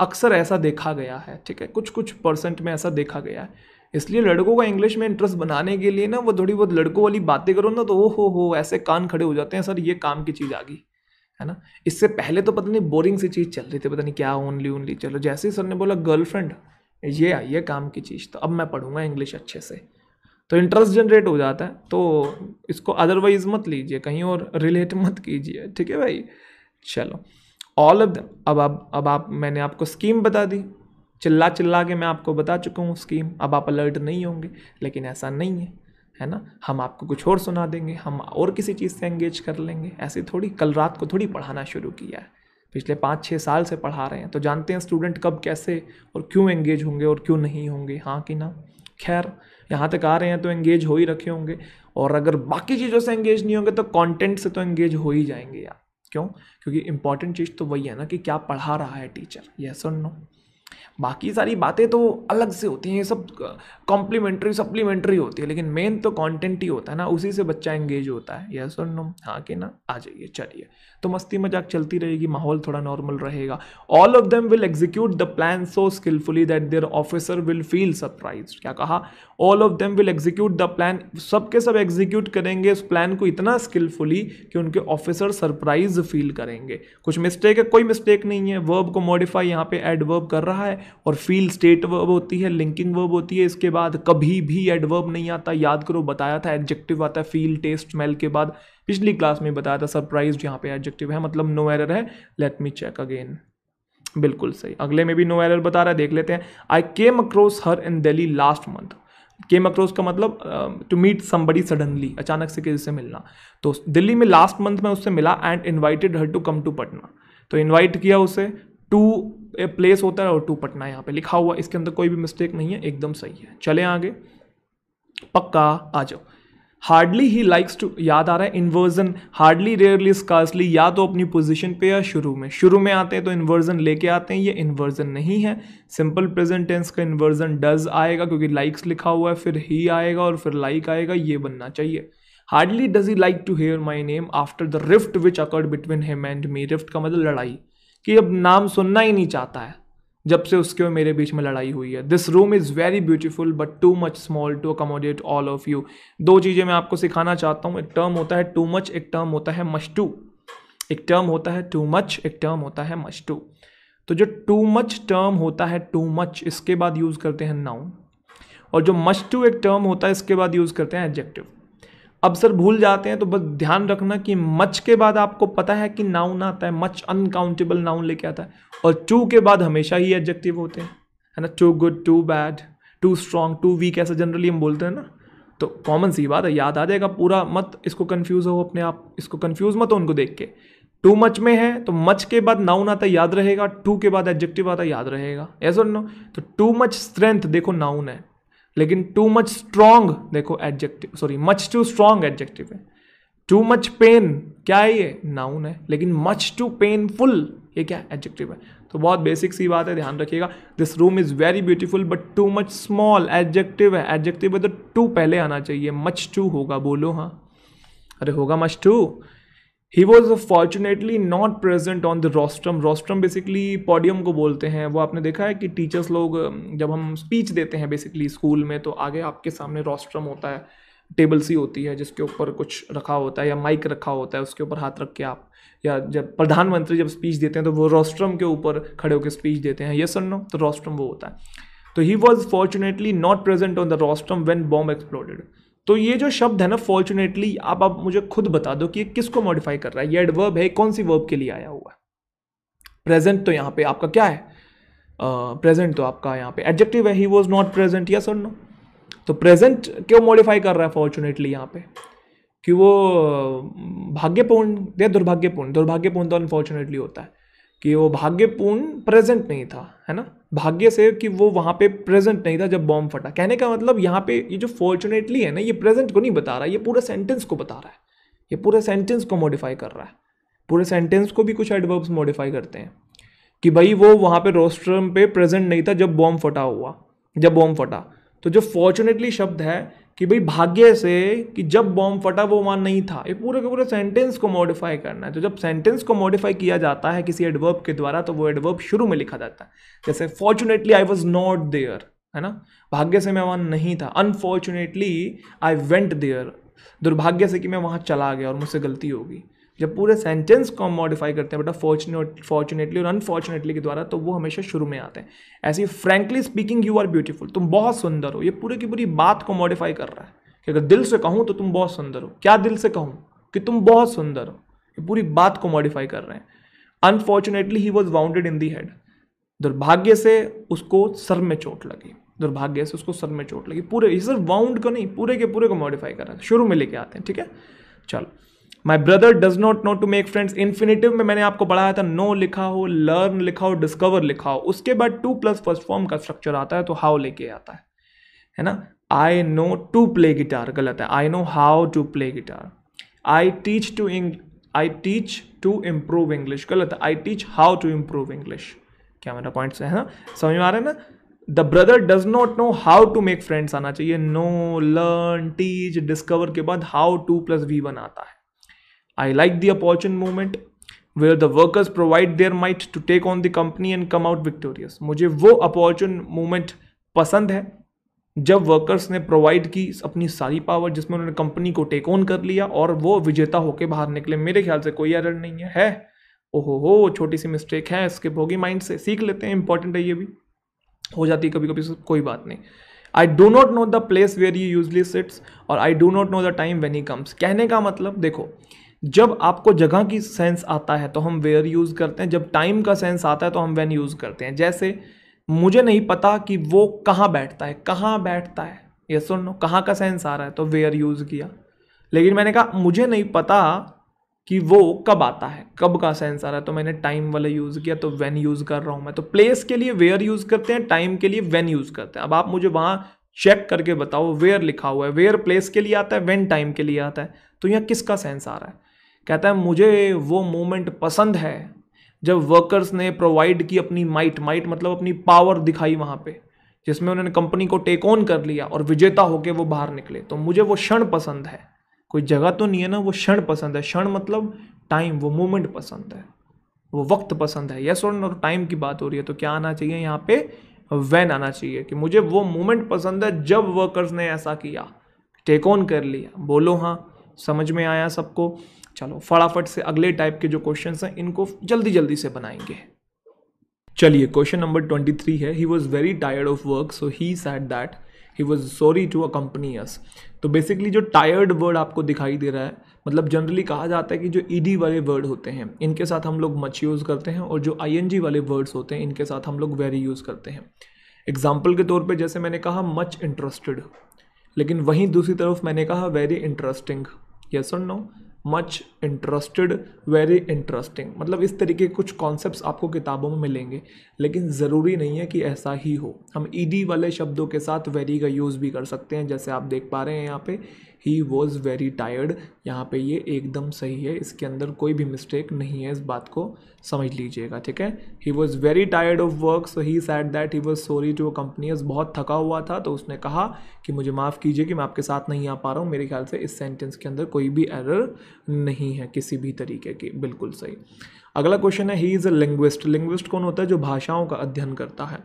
अक्सर ऐसा देखा गया है, ठीक है, कुछ कुछ परसेंट में ऐसा देखा गया है। इसलिए लड़कों का इंग्लिश में इंटरेस्ट बनाने के लिए ना, वो थोड़ी बहुत लड़कों वाली बातें करो ना तो ओ हो हो ऐसे कान खड़े हो जाते हैं, सर ये काम की चीज़ आ गई, है ना। इससे पहले तो पता नहीं बोरिंग सी चीज़ चल रही थी, पता नहीं क्या ओनली ओनली। चलो जैसे ही सर ने बोला गर्लफ्रेंड, ये आई है काम की चीज़, तो अब मैं पढ़ूंगा इंग्लिश अच्छे से, तो इंटरेस्ट जनरेट हो जाता है। तो इसको अदरवाइज मत लीजिए, कहीं और रिलेट मत कीजिए, ठीक है भाई। चलो ऑल ऑफ देम, अब आप अब आप मैंने आपको स्कीम बता दी, चिल्ला चिल्ला के मैं आपको बता चुका हूँ स्कीम, अब आप अलर्ट नहीं होंगे, लेकिन ऐसा नहीं है, है ना। हम आपको कुछ और सुना देंगे, हम और किसी चीज़ से एंगेज कर लेंगे, ऐसे थोड़ी। कल रात को थोड़ी पढ़ाना शुरू किया है, पिछले पाँच छः साल से पढ़ा रहे हैं, तो जानते हैं स्टूडेंट कब कैसे और क्यों एंगेज होंगे और क्यों नहीं होंगे, हाँ कि ना। खैर यहाँ तक आ रहे हैं तो एंगेज हो ही रखे होंगे, और अगर बाकी चीज़ों से एंगेज नहीं होंगे तो कॉन्टेंट से तो एंगेज हो ही जाएंगे यार। क्यों? क्योंकि इंपॉर्टेंट चीज़ तो वही है ना कि क्या पढ़ा रहा है टीचर, यस और नो। बाकी सारी बातें तो अलग से होती हैं, ये सब कॉम्प्लीमेंट्री सप्लीमेंट्री होती है, लेकिन मेन तो कंटेंट ही होता है ना, उसी से बच्चा एंगेज होता है, यस और नो, हाँ कि ना। आ जाइए, चलिए, तो मस्ती मजाक चलती रहेगी, माहौल थोड़ा नॉर्मल रहेगा। All of them will execute the plan so skilfully that their officer will feel surprise. क्या कहा? All of them will execute the plan, सब के सब एग्जीक्यूट करेंगे उस प्लान को इतना स्किलफुली कि उनके ऑफिसर सरप्राइज फील करेंगे। कुछ मिस्टेक है? कोई मिस्टेक नहीं है, वर्ब को मॉडिफाई यहाँ पे एडवर्ब कर रहा है, और फील स्टेट वर्ब होती है, लिंकिंग वर्ब होती है। इसके बाद कभी भी एडवर्ब नहीं आता, याद करो बताया था एडजेक्टिव आता है फील टेस्ट स्मेल के बाद, पिछली क्लास में बताया था। सरप्राइज्ड यहाँ पे एडजेक्टिव है, मतलब नो एरर है। लेट मी चेक अगेन, बिल्कुल सही। अगले में भी नो एरर बता रहा है, देख लेते हैं। I came across her in Delhi last month. Came across का मतलब टू मीट समबडी सडनली, अचानक से किसी से मिलना। तो दिल्ली में लास्ट मंथ में उससे मिला, and invited her to come to Patna. तो इन्वाइट किया उसे, टू ए प्लेस होता है और टू पटना यहाँ पे लिखा हुआ, इसके अंदर कोई भी मिस्टेक नहीं है, एकदम सही है। चले आगे, पक्का आ जाओ। हार्डली ही लाइक्स टू, याद आ रहा है इन्वर्जन, हार्डली रेयरली स्कार्सली, या तो अपनी पोजीशन पे या शुरू में। शुरू में आते हैं तो इन्वर्जन लेके आते हैं, ये इन्वर्जन नहीं है, सिंपल प्रेजेंट टेंस का इन्वर्जन डज आएगा, क्योंकि लाइक्स लिखा हुआ है, फिर ही आएगा और फिर लाइक आएगा, ये बनना चाहिए। Hardly does he like to hear my name after the rift which occurred between him and me. Rift का मतलब लड़ाई, कि अब नाम सुनना ही नहीं चाहता है जब से उसके और मेरे बीच में लड़ाई हुई है। This room is very beautiful but too much small to accommodate all of you. दो चीज़ें मैं आपको सिखाना चाहता हूँ, एक टर्म होता है टू मच, एक टर्म होता है मच टू। एक टर्म होता है टू मच, एक टर्म होता है मच टू। तो जो टू मच टर्म होता है, टू मच, इसके बाद यूज़ करते हैं नाउन, और जो मच टू एक टर्म होता है इसके बाद यूज़ करते हैं एडजेक्टिव। अब सर भूल जाते हैं तो बस ध्यान रखना कि मच के बाद आपको पता है कि नाउन आता है, मच अनकाउंटेबल नाउन लेके आता है, और टू के बाद हमेशा ही एडजेक्टिव होते हैं, है ना, too good, too bad, too strong, too weak, ऐसा जनरली हम बोलते हैं ना। तो कॉमन सी बात है, याद आ जाएगा पूरा, मत इसको कन्फ्यूज़ हो अपने आप, इसको कन्फ्यूज़ मत हो उनको देख के। टू मच में है तो मच के बाद नाउन आता है, याद रहेगा, टू के बाद एडजेक्टिव आता है, याद रहेगा, यस और नो। तो टू मच स्ट्रेंथ देखो नाउन है, लेकिन टू मच स्ट्रांग देखो adjective, sorry much too strong adjective है। टू मच पेन क्या है, ये नाउन है, लेकिन मच टू पेनफुल ये क्या एडजेक्टिव है। तो बहुत बेसिक सी बात है, ध्यान रखिएगा। This room is very beautiful but too much small adjective है, एडजेक्टिव है तो टू पहले आना चाहिए, मच टू होगा, बोलो हाँ, अरे होगा much too. He was fortunately not present on the rostrum, rostrum basically podium को बोलते हैं, वो आपने देखा है कि टीचर्स लोग जब हम स्पीच देते हैं बेसिकली स्कूल में, तो आगे आपके सामने रोस्ट्रम होता है, टेबल सी होती है जिसके ऊपर कुछ रखा होता है या माइक रखा होता है, उसके ऊपर हाथ रख के आप, या जब प्रधानमंत्री जब स्पीच देते हैं तो वो रोस्ट्रम के ऊपर खड़े होकर स्पीच देते हैं, यस और नो, तो रोस्ट्रम वो होता है। तो he was fortunately not present on the rostrum when bomb exploded. तो ये जो शब्द है ना फॉर्चुनेटली, आप आप मुझे खुद बता दो कि ये किसको मॉडिफाई कर रहा है, ये एडवर्ब है, कौन सी वर्ब के लिए आया हुआ है। प्रेजेंट तो यहाँ पे आपका क्या है, प्रेजेंट uh, तो आपका यहाँ पे एडजेक्टिव है, he was not present, yes और नो। तो प्रेजेंट क्यों मॉडिफाई कर रहा है फॉर्चुनेटली यहाँ पे, कि वो भाग्यपूर्ण या दुर्भाग्यपूर्ण, दुर्भाग्यपूर्ण तो अनफॉर्चुनेटली होता है, कि वो भाग्यपूर्ण प्रेजेंट नहीं था, है ना, भाग्य से कि वो वहाँ पे प्रेजेंट नहीं था जब बॉम्ब फटा। कहने का मतलब यहाँ पे ये जो फॉर्चुनेटली है ना, ये प्रेजेंट को नहीं बता रहा है, ये पूरे सेंटेंस को बता रहा है, ये पूरे सेंटेंस को मॉडिफाई कर रहा है। पूरे सेंटेंस को भी कुछ एडवर्ब्स मॉडिफाई करते हैं कि भाई वो वहाँ पे रोस्ट्रम पे प्रेजेंट नहीं था जब बॉम्ब फटा हुआ जब बॉम्ब फटा। तो जो फॉर्चुनेटली शब्द है कि भाई भाग्य से कि जब बॉम्ब फटा वो वहाँ नहीं था, ये पूरे के पूरे सेंटेंस को मॉडिफाई करना है। तो जब सेंटेंस को मॉडिफाई किया जाता है किसी एडवर्ब के द्वारा तो वो एडवर्ब शुरू में लिखा जाता है, जैसे fortunately I was not there, है ना, भाग्य से मैं वहाँ नहीं था, अनफॉर्चुनेटली आई वेंट देयर, दुर्भाग्य से कि मैं वहाँ चला गया और मुझसे गलती होगी। जब पूरे सेंटेंस को हम मॉडिफाई करते हैं बेटा फॉर्चुनेट फॉर्चुनेटली और अनफॉर्चुनेटली के द्वारा, तो वो हमेशा शुरू में आते हैं। ऐसे frankly speaking you are beautiful, तुम बहुत सुंदर हो, ये पूरी की पूरी बात को मॉडिफाई कर रहा है कि अगर दिल से कहूँ तो तुम बहुत सुंदर हो, क्या दिल से कहूँ कि तुम बहुत सुंदर हो, ये पूरी बात को मॉडिफाई कर रहे हैं। Unfortunately he was wounded in the head, दुर्भाग्य से उसको सर में चोट लगी, दुर्भाग्य से उसको सर में चोट लगी, पूरे सिर्फ वाउंड को नहीं पूरे के पूरे को मॉडिफाई कर रहा है, शुरू में लेके आते हैं, ठीक है। चलो, my brother does not know to make friends, infinitive में मैंने आपको पढ़ाया था नो लिखा हो, लर्न लिखा हो, डिस्कवर लिखा हो, उसके बाद टू प्लस फर्स्ट फॉर्म का स्ट्रक्चर आता है तो हाउ लेके आता है, है ना। I know to play guitar गलत है, I know how to play guitar. I teach to I teach to improve English गलत है, I teach how to improve English, क्या मेरा पॉइंट है ना, समझ में आ रहा है ना। The brother does not know how to make friends आना चाहिए, नो लर्न टीच डिस्कवर के बाद how to plus V one आता है। I like the opportune movement where the workers provide their might to take on the company and come out victorious. मुझे वो opportune movement पसंद है जब workers ने provide की अपनी सारी power, जिसमें उन्होंने company को take on कर लिया और वो विजेता होकर बाहर निकले। मेरे ख्याल से कोई error नहीं है, है? ओहो हो, छोटी सी mistake है, skip होगी, mind से सीख लेते हैं, important है, ये भी हो जाती है कभी कभी, कोई बात नहीं। I do not know the place where you usually sits और I do not know the time when he comes. कहने का मतलब देखो, जब आपको जगह की सेंस आता है तो हम वेयर यूज़ करते हैं, जब टाइम का सेंस आता है तो हम व्हेन यूज़ करते हैं। जैसे मुझे नहीं पता कि वो कहाँ बैठता है, कहाँ बैठता है, ये सुन लो, कहाँ का सेंस आ रहा है तो वेयर यूज़ किया। लेकिन मैंने कहा मुझे नहीं पता कि वो कब आता है, कब का सेंस आ रहा है तो मैंने टाइम वाला यूज़ किया तो व्हेन यूज़ कर रहा हूँ मैं। तो प्लेस के लिए वेयर यूज़ करते हैं, टाइम के लिए व्हेन यूज़ करते हैं। अब आप मुझे वहाँ चेक करके बताओ, वेयर लिखा हुआ है, वेयर प्लेस के लिए आता है, व्हेन टाइम के लिए आता है, तो यहाँ किसका सेंस आ रहा है। कहता है मुझे वो मोमेंट पसंद है जब वर्कर्स ने प्रोवाइड की अपनी माइट, माइट मतलब अपनी पावर दिखाई वहाँ पे, जिसमें उन्होंने कंपनी को टेक ऑन कर लिया और विजेता होके वो बाहर निकले। तो मुझे वो क्षण पसंद है, कोई जगह तो नहीं है ना, वो क्षण पसंद है, क्षण मतलब टाइम, वो मोमेंट पसंद है, वो वक्त पसंद है, यस और नो। टाइम की बात हो रही है तो क्या आना चाहिए यहाँ पे, व्हेन आना चाहिए, कि मुझे वो मोमेंट पसंद है जब वर्कर्स ने ऐसा किया, टेक ऑन कर लिया, बोलो हाँ, समझ में आया सबको। चलो फटाफट से अगले टाइप के जो क्वेश्चंस हैं इनको जल्दी जल्दी से बनाएंगे। चलिए क्वेश्चन नंबर ट्वेंटी थ्री है, he was very tired of work so he said that he was sorry to accompany us. तो बेसिकली जो टायर्ड वर्ड आपको दिखाई दे रहा है, मतलब जनरली कहा जाता है कि जो ईडी वाले वर्ड होते हैं इनके साथ हम लोग मच यूज़ करते हैं, और जो आईएनजी वाले वर्ड्स होते हैं इनके साथ हम लोग वेरी यूज़ करते हैं। एग्जाम्पल के तौर पे जैसे मैंने कहा मच इंटरेस्टेड, लेकिन वहीं दूसरी तरफ मैंने कहा वेरी इंटरेस्टिंग। यस और no, much interested, very interesting, मतलब इस तरीके कुछ कॉन्सेप्ट्स आपको किताबों में मिलेंगे, लेकिन ज़रूरी नहीं है कि ऐसा ही हो। हम ईडी वाले शब्दों के साथ वेरी का यूज़ भी कर सकते हैं, जैसे आप देख पा रहे हैं यहाँ पे ही वॉज़ वेरी टायर्ड, यहाँ पे ये एकदम सही है, इसके अंदर कोई भी मिस्टेक नहीं है, इस बात को समझ लीजिएगा, ठीक है। He was very tired of work so he said that he was sorry to companies, बहुत थका हुआ था तो उसने कहा कि मुझे माफ़ कीजिए कि मैं आपके साथ नहीं आ पा रहा हूँ। मेरे ख्याल से इस सेंटेंस के अंदर कोई भी एरर नहीं है किसी भी तरीके की, बिल्कुल सही। अगला क्वेश्चन है he is a linguist. Linguist कौन होता है? जो भाषाओं का अध्ययन करता है।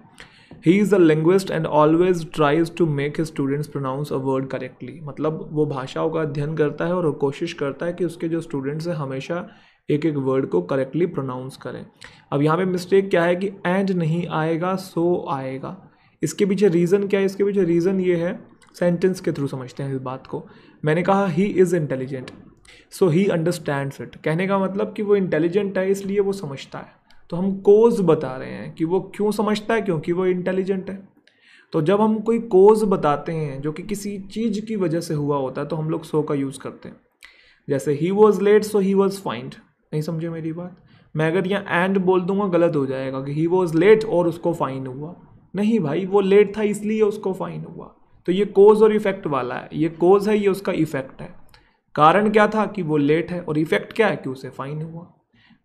He is a linguist and always tries to make his students pronounce a word correctly, मतलब वो भाषाओं का अध्ययन करता है और कोशिश करता है कि उसके जो स्टूडेंट्स हैं हमेशा एक एक वर्ड को करेक्टली प्रोनाउंस करें। अब यहाँ पे मिस्टेक क्या है कि एंड नहीं आएगा, सो आएगा। इसके पीछे रीज़न क्या है? इसके पीछे रीज़न ये है, सेंटेंस के थ्रू समझते हैं इस बात को। मैंने कहा he is intelligent so he understands it, कहने का मतलब कि वो इंटेलिजेंट है इसलिए वो समझता है। तो हम कोज बता रहे हैं कि वो क्यों समझता है, क्योंकि वो इंटेलिजेंट है। तो जब हम कोई कोज बताते हैं जो कि किसी चीज़ की वजह से हुआ होता है तो हम लोग सो का यूज़ करते हैं, जैसे he was late so he was fined. नहीं समझे मेरी बात? मैं अगर यहाँ एंड बोल दूंगा गलत हो जाएगा कि ही वॉज लेट और उसको फाइन हुआ, नहीं भाई, वो लेट था इसलिए उसको फाइन हुआ। तो ये कोज और इफेक्ट वाला है, ये कोज है, ये उसका इफेक्ट है। कारण क्या था? कि वो लेट है, और इफेक्ट क्या है? कि उसे फाइन हुआ।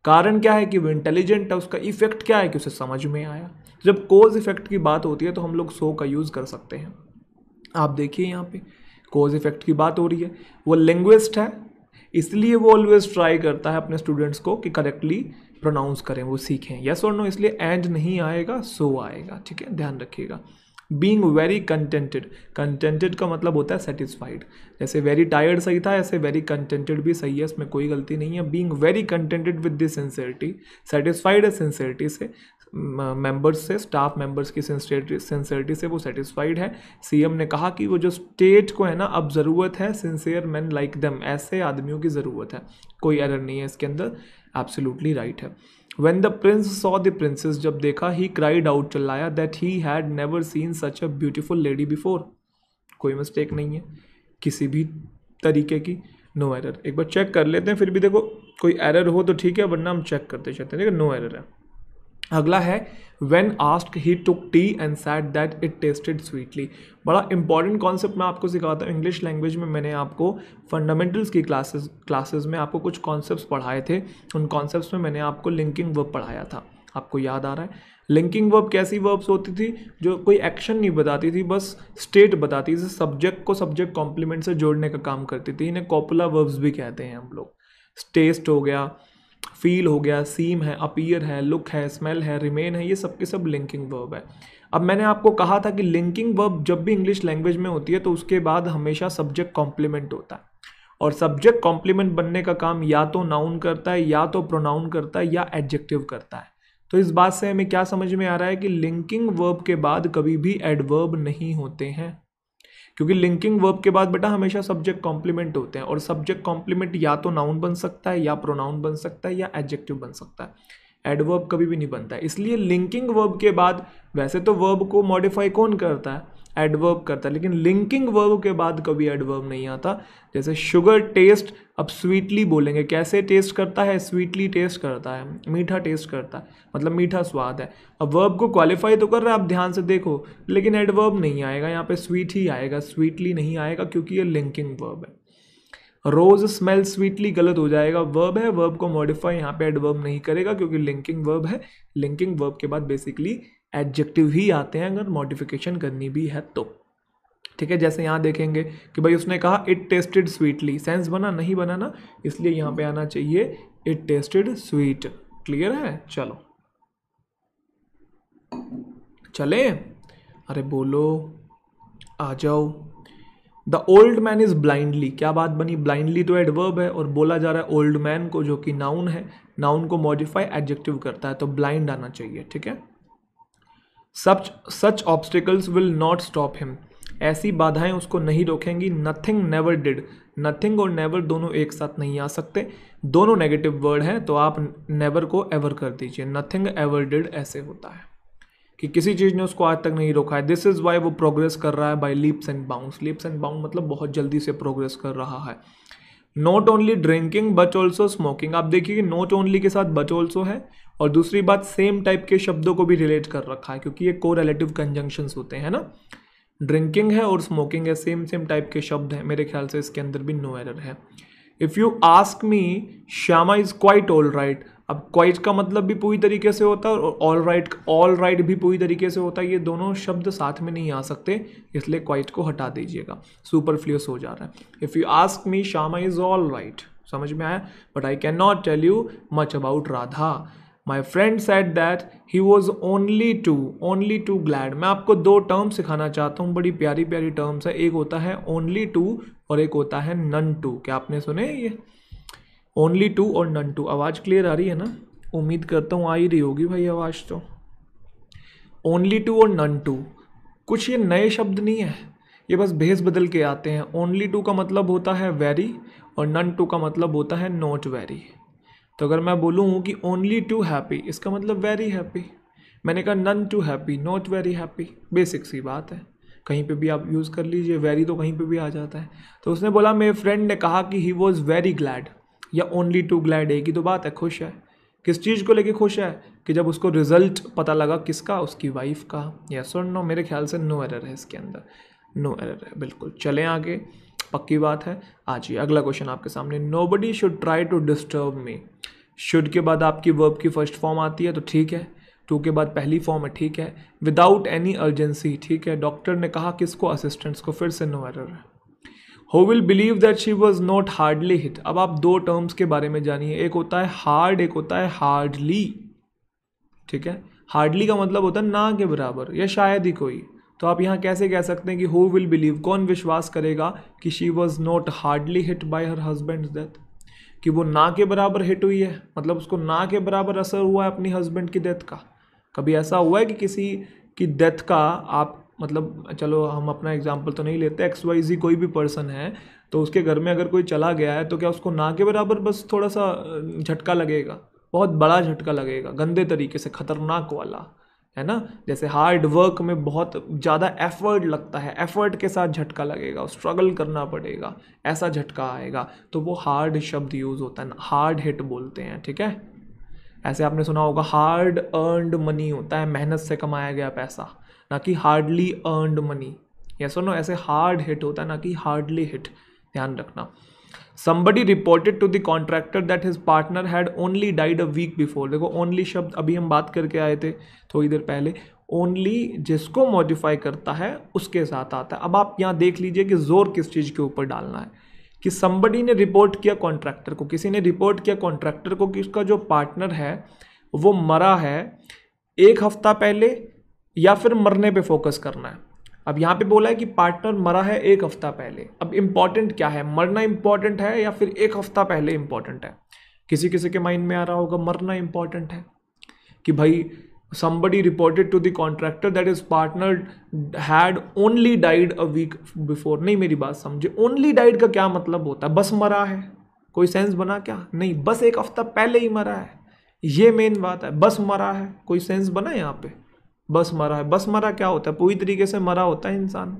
कारण क्या है? कि वो इंटेलिजेंट है, उसका इफेक्ट क्या है? कि उसे समझ में आया। जब कोज इफेक्ट की बात होती है तो हम लोग सो का यूज़ कर सकते हैं। आप देखिए यहाँ पे कोज इफेक्ट की बात हो रही है, वो लिंग्विस्ट है इसलिए वो ऑलवेज ट्राई करता है अपने स्टूडेंट्स को कि करेक्टली प्रोनाउंस करें, वो सीखें। यस और नो, इसलिए एंड नहीं आएगा सो आएगा, ठीक है, ध्यान रखिएगा। बींग वेरी कंटेंटेड, कंटेंटेड का मतलब होता है सेटिस्फाइड। जैसे वेरी टायर्ड सही था, ऐसे वेरी कंटेंटेड भी सही है, इसमें कोई गलती नहीं है। Being very contented with this sincerity, satisfied है सिंसियरिटी से, मेंबर्स से, स्टाफ मेंबर्स की सिंसियरिटी सिंसियरिटी से वो सेटिस्फाइड है। सीएम ने कहा कि वो जो स्टेट को है ना, अब ज़रूरत है सिंसियर मैन लाइक देम, ऐसे आदमियों की ज़रूरत है। कोई एरर नहीं है इसके अंदर, एब्सोल्युटली राइट है। When the prince saw the princess, जब देखा, he cried out चिल्लाया, that he had never seen such a beautiful lady before। कोई मिस्टेक नहीं है किसी भी तरीके की, no error। एक बार चेक कर लेते हैं, फिर भी देखो कोई एरर हो तो ठीक है, वरना हम चेक करते चलते हैं, नो एरर है। अगला है When asked he took tea and said that it tasted sweetly। बड़ा इंपॉर्टेंट कॉन्सेप्ट मैं आपको सिखाता हूँ। इंग्लिश लैंग्वेज में मैंने आपको फंडामेंटल्स की क्लासेस क्लासेस में आपको कुछ कॉन्सेप्ट्स पढ़ाए थे, उन कॉन्सेप्ट्स में मैंने आपको लिंकिंग वर्ब पढ़ाया था, आपको याद आ रहा है? लिंकिंग वर्ब कैसी वर्ब्स होती थी? जो कोई एक्शन नहीं बताती थी, बस स्टेट बताती थी, सब्जेक्ट को सब्जेक्ट कॉम्प्लीमेंट से जोड़ने का काम करती थी। इन्हें कॉपुला वर्ब्स भी कहते हैं हम लोग। टेस्ट हो गया, फील हो गया, सीम है, अपीयर है, लुक है, स्मेल है, रिमेन है, ये सब के सब लिंकिंग वर्ब है। अब मैंने आपको कहा था कि लिंकिंग वर्ब जब भी इंग्लिश लैंग्वेज में होती है तो उसके बाद हमेशा सब्जेक्ट कॉम्प्लीमेंट होता है, और सब्जेक्ट कॉम्प्लीमेंट बनने का काम या तो नाउन करता है, या तो प्रोनाउन करता है, या एडजेक्टिव करता है। तो इस बात से हमें क्या समझ में आ रहा है कि लिंकिंग वर्ब के बाद कभी भी एडवर्ब नहीं होते हैं, क्योंकि लिंकिंग वर्ब के बाद बेटा हमेशा सब्जेक्ट कॉम्प्लीमेंट होते हैं, और सब्जेक्ट कॉम्प्लीमेंट या तो नाउन बन सकता है, या प्रोनाउन बन सकता है, या एडजेक्टिव बन सकता है। एडवर्ब कभी भी नहीं बनता है। इसलिए लिंकिंग वर्ब के बाद, वैसे तो वर्ब को मॉडिफाई कौन करता है? एडवर्ब करता है, लेकिन लिंकिंग वर्ब के बाद कभी एडवर्ब नहीं आता। जैसे शुगर टेस्ट, अब स्वीटली बोलेंगे, कैसे टेस्ट करता है? स्वीटली टेस्ट करता है, मीठा टेस्ट करता है, मतलब मीठा स्वाद है। अब वर्ब को क्वालिफाई तो कर रहा है, आप ध्यान से देखो, लेकिन एडवर्ब नहीं आएगा यहाँ पे, स्वीट ही आएगा, स्वीटली नहीं आएगा, क्योंकि ये लिंकिंग वर्ब है। रोज़ स्मेल स्वीटली गलत हो जाएगा, वर्ब है, वर्ब को मॉडिफाई यहाँ पे एडवर्ब नहीं करेगा, क्योंकि लिंकिंग वर्ब है। लिंकिंग वर्ब के बाद बेसिकली एडजेक्टिव ही आते हैं, अगर मॉडिफिकेशन करनी भी है तो, ठीक है। जैसे यहाँ देखेंगे कि भाई उसने कहा इट टेस्टेड स्वीटली, सेंस बना नहीं बना ना, इसलिए यहाँ पे आना चाहिए इट टेस्टेड स्वीट। क्लियर है? चलो चले, अरे बोलो, आ जाओ। The old man is blindly, क्या बात बनी? ब्लाइंडली तो एडवर्ब है, और बोला जा रहा है ओल्ड मैन को जो कि नाउन है, नाउन को मॉडिफाई एडजेक्टिव करता है, तो ब्लाइंड आना चाहिए, ठीक है। Such such obstacles will not stop him, ऐसी बाधाएं उसको नहीं रोकेंगी। नथिंग नेवर डिड, नथिंग और नेवर दोनों एक साथ नहीं आ सकते, दोनों नेगेटिव वर्ड हैं, तो आप नेवर को एवर कर दीजिए। नथिंग एवर डिड ऐसे होता है कि किसी चीज़ ने उसको आज तक नहीं रोका है। दिस इज़ वाई वो प्रोग्रेस कर रहा है by leaps and bounds. Leaps and bound मतलब बहुत जल्दी से प्रोग्रेस कर रहा है। Not only drinking but also smoking. आप देखिए कि नॉट ओनली के साथ बट ऑल्सो है, और दूसरी बात सेम टाइप के शब्दों को भी रिलेट कर रखा है क्योंकि ये कोरिलेटिव कंजंक्शंस होते हैं ना। ड्रिंकिंग है और स्मोकिंग है, सेम सेम टाइप के शब्द हैं। मेरे ख्याल से इसके अंदर भी नो एरर है। If you ask me Shyama is quite all right. अब क्वाइट का मतलब भी पूरी तरीके से होता है और ऑल राइट ऑल राइट भी पूरी तरीके से होता है। ये दोनों शब्द साथ में नहीं आ सकते, इसलिए क्वाइट को हटा दीजिएगा, सुपरफ्लूअस हो जा रहा है। If you ask me Shyama is all right, समझ में आया। But I can not tell you much about Radha. My friend said that he was only too only too glad. मैं आपको दो टर्म सिखाना चाहता हूँ, बड़ी प्यारी प्यारी टर्म्स है। एक होता है ओनली टू और एक होता है नन टू। क्या आपने सुने ये ओनली टू और नन टू? आवाज़ क्लियर आ रही है ना? उम्मीद करता हूँ आ ही रही होगी भाई आवाज़। तो ओनली टू और नन टू कुछ ये नए शब्द नहीं है, ये बस भेस बदल के आते हैं। ओनली टू का मतलब होता है वेरी और नन टू का मतलब होता है नॉट वेरी। तो अगर मैं बोलूँ कि ओनली टू हैप्पी, इसका मतलब वेरी हैप्पी। मैंने कहा none too happy, not very happy. Basic सी बात है, कहीं पे भी आप यूज़ कर लीजिए, वेरी तो कहीं पे भी आ जाता है। तो उसने बोला, मेरे फ्रेंड ने कहा कि ही वॉज वेरी ग्लैड या ओनली टू ग्लैड, एक ही तो बात है। खुश है किस चीज़ को लेके? खुश है कि जब उसको रिजल्ट पता लगा, किसका? उसकी वाइफ का। यस और नो? मेरे ख्याल से नो एरर है, इसके अंदर नो एरर है बिल्कुल। चलें आगे, पक्की बात है। आज ये अगला क्वेश्चन आपके सामने। Nobody should try to disturb me. Should के बाद आपकी वर्ब की फर्स्ट फॉर्म आती है तो ठीक है, टू के बाद पहली फॉर्म है, ठीक है। विदाउट एनी अर्जेंसी, ठीक है। डॉक्टर ने कहा किसको? असिस्टेंट्स को, फिर से नो एरर है। Who will believe that she was not hardly hit. अब आप दो टर्म्स के बारे में जानिए, एक होता है हार्ड, एक होता है हार्डली, ठीक है। हार्डली का मतलब होता है ना के बराबर या शायद ही कोई। तो आप यहाँ कैसे कह सकते हैं कि हु विल बिलीव, कौन विश्वास करेगा कि she was not hardly hit by her husband death, कि वो ना के बराबर हिट हुई है, मतलब उसको ना के बराबर असर हुआ है अपनी हस्बैंड की डेथ का। कभी ऐसा हुआ है कि किसी की डेथ का आप, मतलब चलो हम अपना एग्जाम्पल तो नहीं लेते, एक्स वाई जी कोई भी पर्सन है, तो उसके घर में अगर कोई चला गया है तो क्या उसको ना के बराबर बस थोड़ा सा झटका लगेगा? बहुत बड़ा झटका लगेगा, गंदे तरीके से, खतरनाक वाला, है ना। जैसे हार्ड वर्क में बहुत ज़्यादा एफर्ट लगता है, एफर्ट के साथ झटका लगेगा, स्ट्रगल करना पड़ेगा, ऐसा झटका आएगा, तो वो हार्ड शब्द यूज़ होता है, हार्ड हिट बोलते हैं, ठीक है। ऐसे आपने सुना होगा हार्ड अर्नड मनी होता है, मेहनत से कमाया गया पैसा, ना कि हार्डली अर्नड मनी। ये सुनो, ऐसे हार्ड हिट होता है, ना कि हार्डली हिट, ध्यान रखना। Somebody reported to the contractor that his partner had only died a week before. देखो only शब्द अभी हम बात करके आए थे थोड़ी देर पहले, only जिसको मॉडिफाई करता है उसके साथ आता है। अब आप यहाँ देख लीजिए कि जोर किस चीज़ के ऊपर डालना है, कि somebody ने रिपोर्ट किया कॉन्ट्रैक्टर को, किसी ने रिपोर्ट किया कॉन्ट्रैक्टर को कि उसका जो पार्टनर है वो मरा है एक हफ्ता पहले, या फिर मरने पे फोकस करना है। अब यहाँ पे बोला है कि पार्टनर मरा है एक हफ्ता पहले। अब इम्पॉर्टेंट क्या है, मरना इम्पॉर्टेंट है या फिर एक हफ्ता पहले इम्पॉर्टेंट है? किसी किसी के माइंड में आ रहा होगा मरना इम्पॉर्टेंट है, कि भाई somebody reported to the contractor that his partner had only died a week before। नहीं, मेरी बात समझे, only died का क्या मतलब होता है? बस मरा है, कोई सेंस बना क्या? नहीं, बस एक हफ्ता पहले ही मरा है, ये मेन बात है। बस मरा है, कोई सेंस बना है यहाँ पे? बस मरा है, बस मरा क्या होता है? पूरी तरीके से मरा होता है इंसान।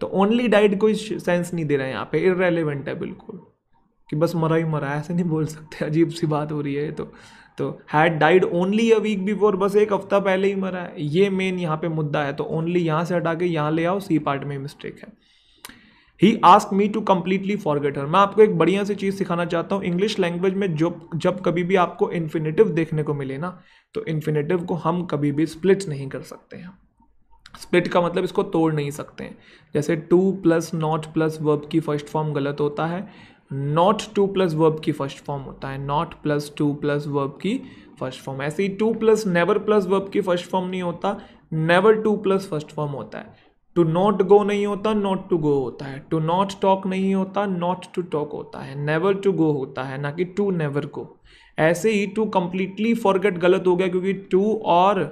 तो ओनली डाइड कोई सेंस नहीं दे रहा है यहाँ पे, इररेलेवेंट है बिल्कुल, कि बस मरा ही मरा, ऐसे नहीं बोल सकते, अजीब सी बात हो रही है। तो तो had died only a week before, बस एक हफ्ता पहले ही मरा है, ये मेन यहाँ पे मुद्दा है। तो ओनली यहाँ से हटा के यहाँ ले आओ, सी पार्ट में मिस्टेक है। He ask me to completely forget her. मैं आपको एक बढ़िया सी चीज़ सिखाना चाहता हूँ। इंग्लिश लैंग्वेज में जो जब कभी भी आपको इन्फिनेटिव देखने को मिले ना, तो इन्फिनेटिव को हम कभी भी स्प्लिट नहीं कर सकते हैं। स्प्लिट का मतलब इसको तोड़ नहीं सकते हैं। जैसे to plus not plus verb की फर्स्ट फॉर्म गलत होता है, नॉट टू प्लस वर्ब की फर्स्ट फॉर्म होता है, not plus to plus verb की फर्स्ट फॉर्म। ऐसे ही to plus never plus verb की फर्स्ट फॉर्म नहीं होता, never to plus first form होता है। टू नॉट गो नहीं होता, नॉट टू गो होता है। टू नॉट टॉक नहीं होता, नॉट टू टॉक होता है। नेवर टू गो होता है, ना कि टू नेवर गो। ऐसे ही टू कम्प्लीटली फॉरगेट गलत हो गया, क्योंकि टू और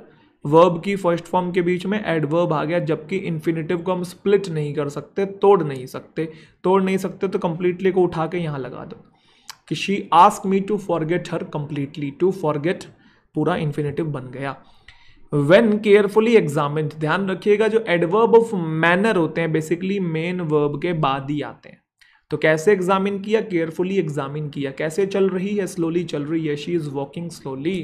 वर्ब की फर्स्ट फॉर्म के बीच में एडवर्ब आ गया, जबकि इन्फिनेटिव को हम स्प्लिट नहीं कर सकते, तोड़ नहीं सकते तोड़ नहीं सकते तो कंप्लीटली को उठा के यहाँ लगा दो कि she ask me to forget her completely, to forget पूरा इन्फिनेटिव बन गया। वेन केयरफुली एग्जामिन्ड, ध्यान रखिएगा जो एडवर्ब ऑफ मैनर होते हैं बेसिकली मेन वर्ब के बाद ही आते हैं। तो कैसे एग्जामिन किया, केयरफुली एग्जामिन किया। कैसे चल रही है, स्लोली चल रही है, she is walking slowly,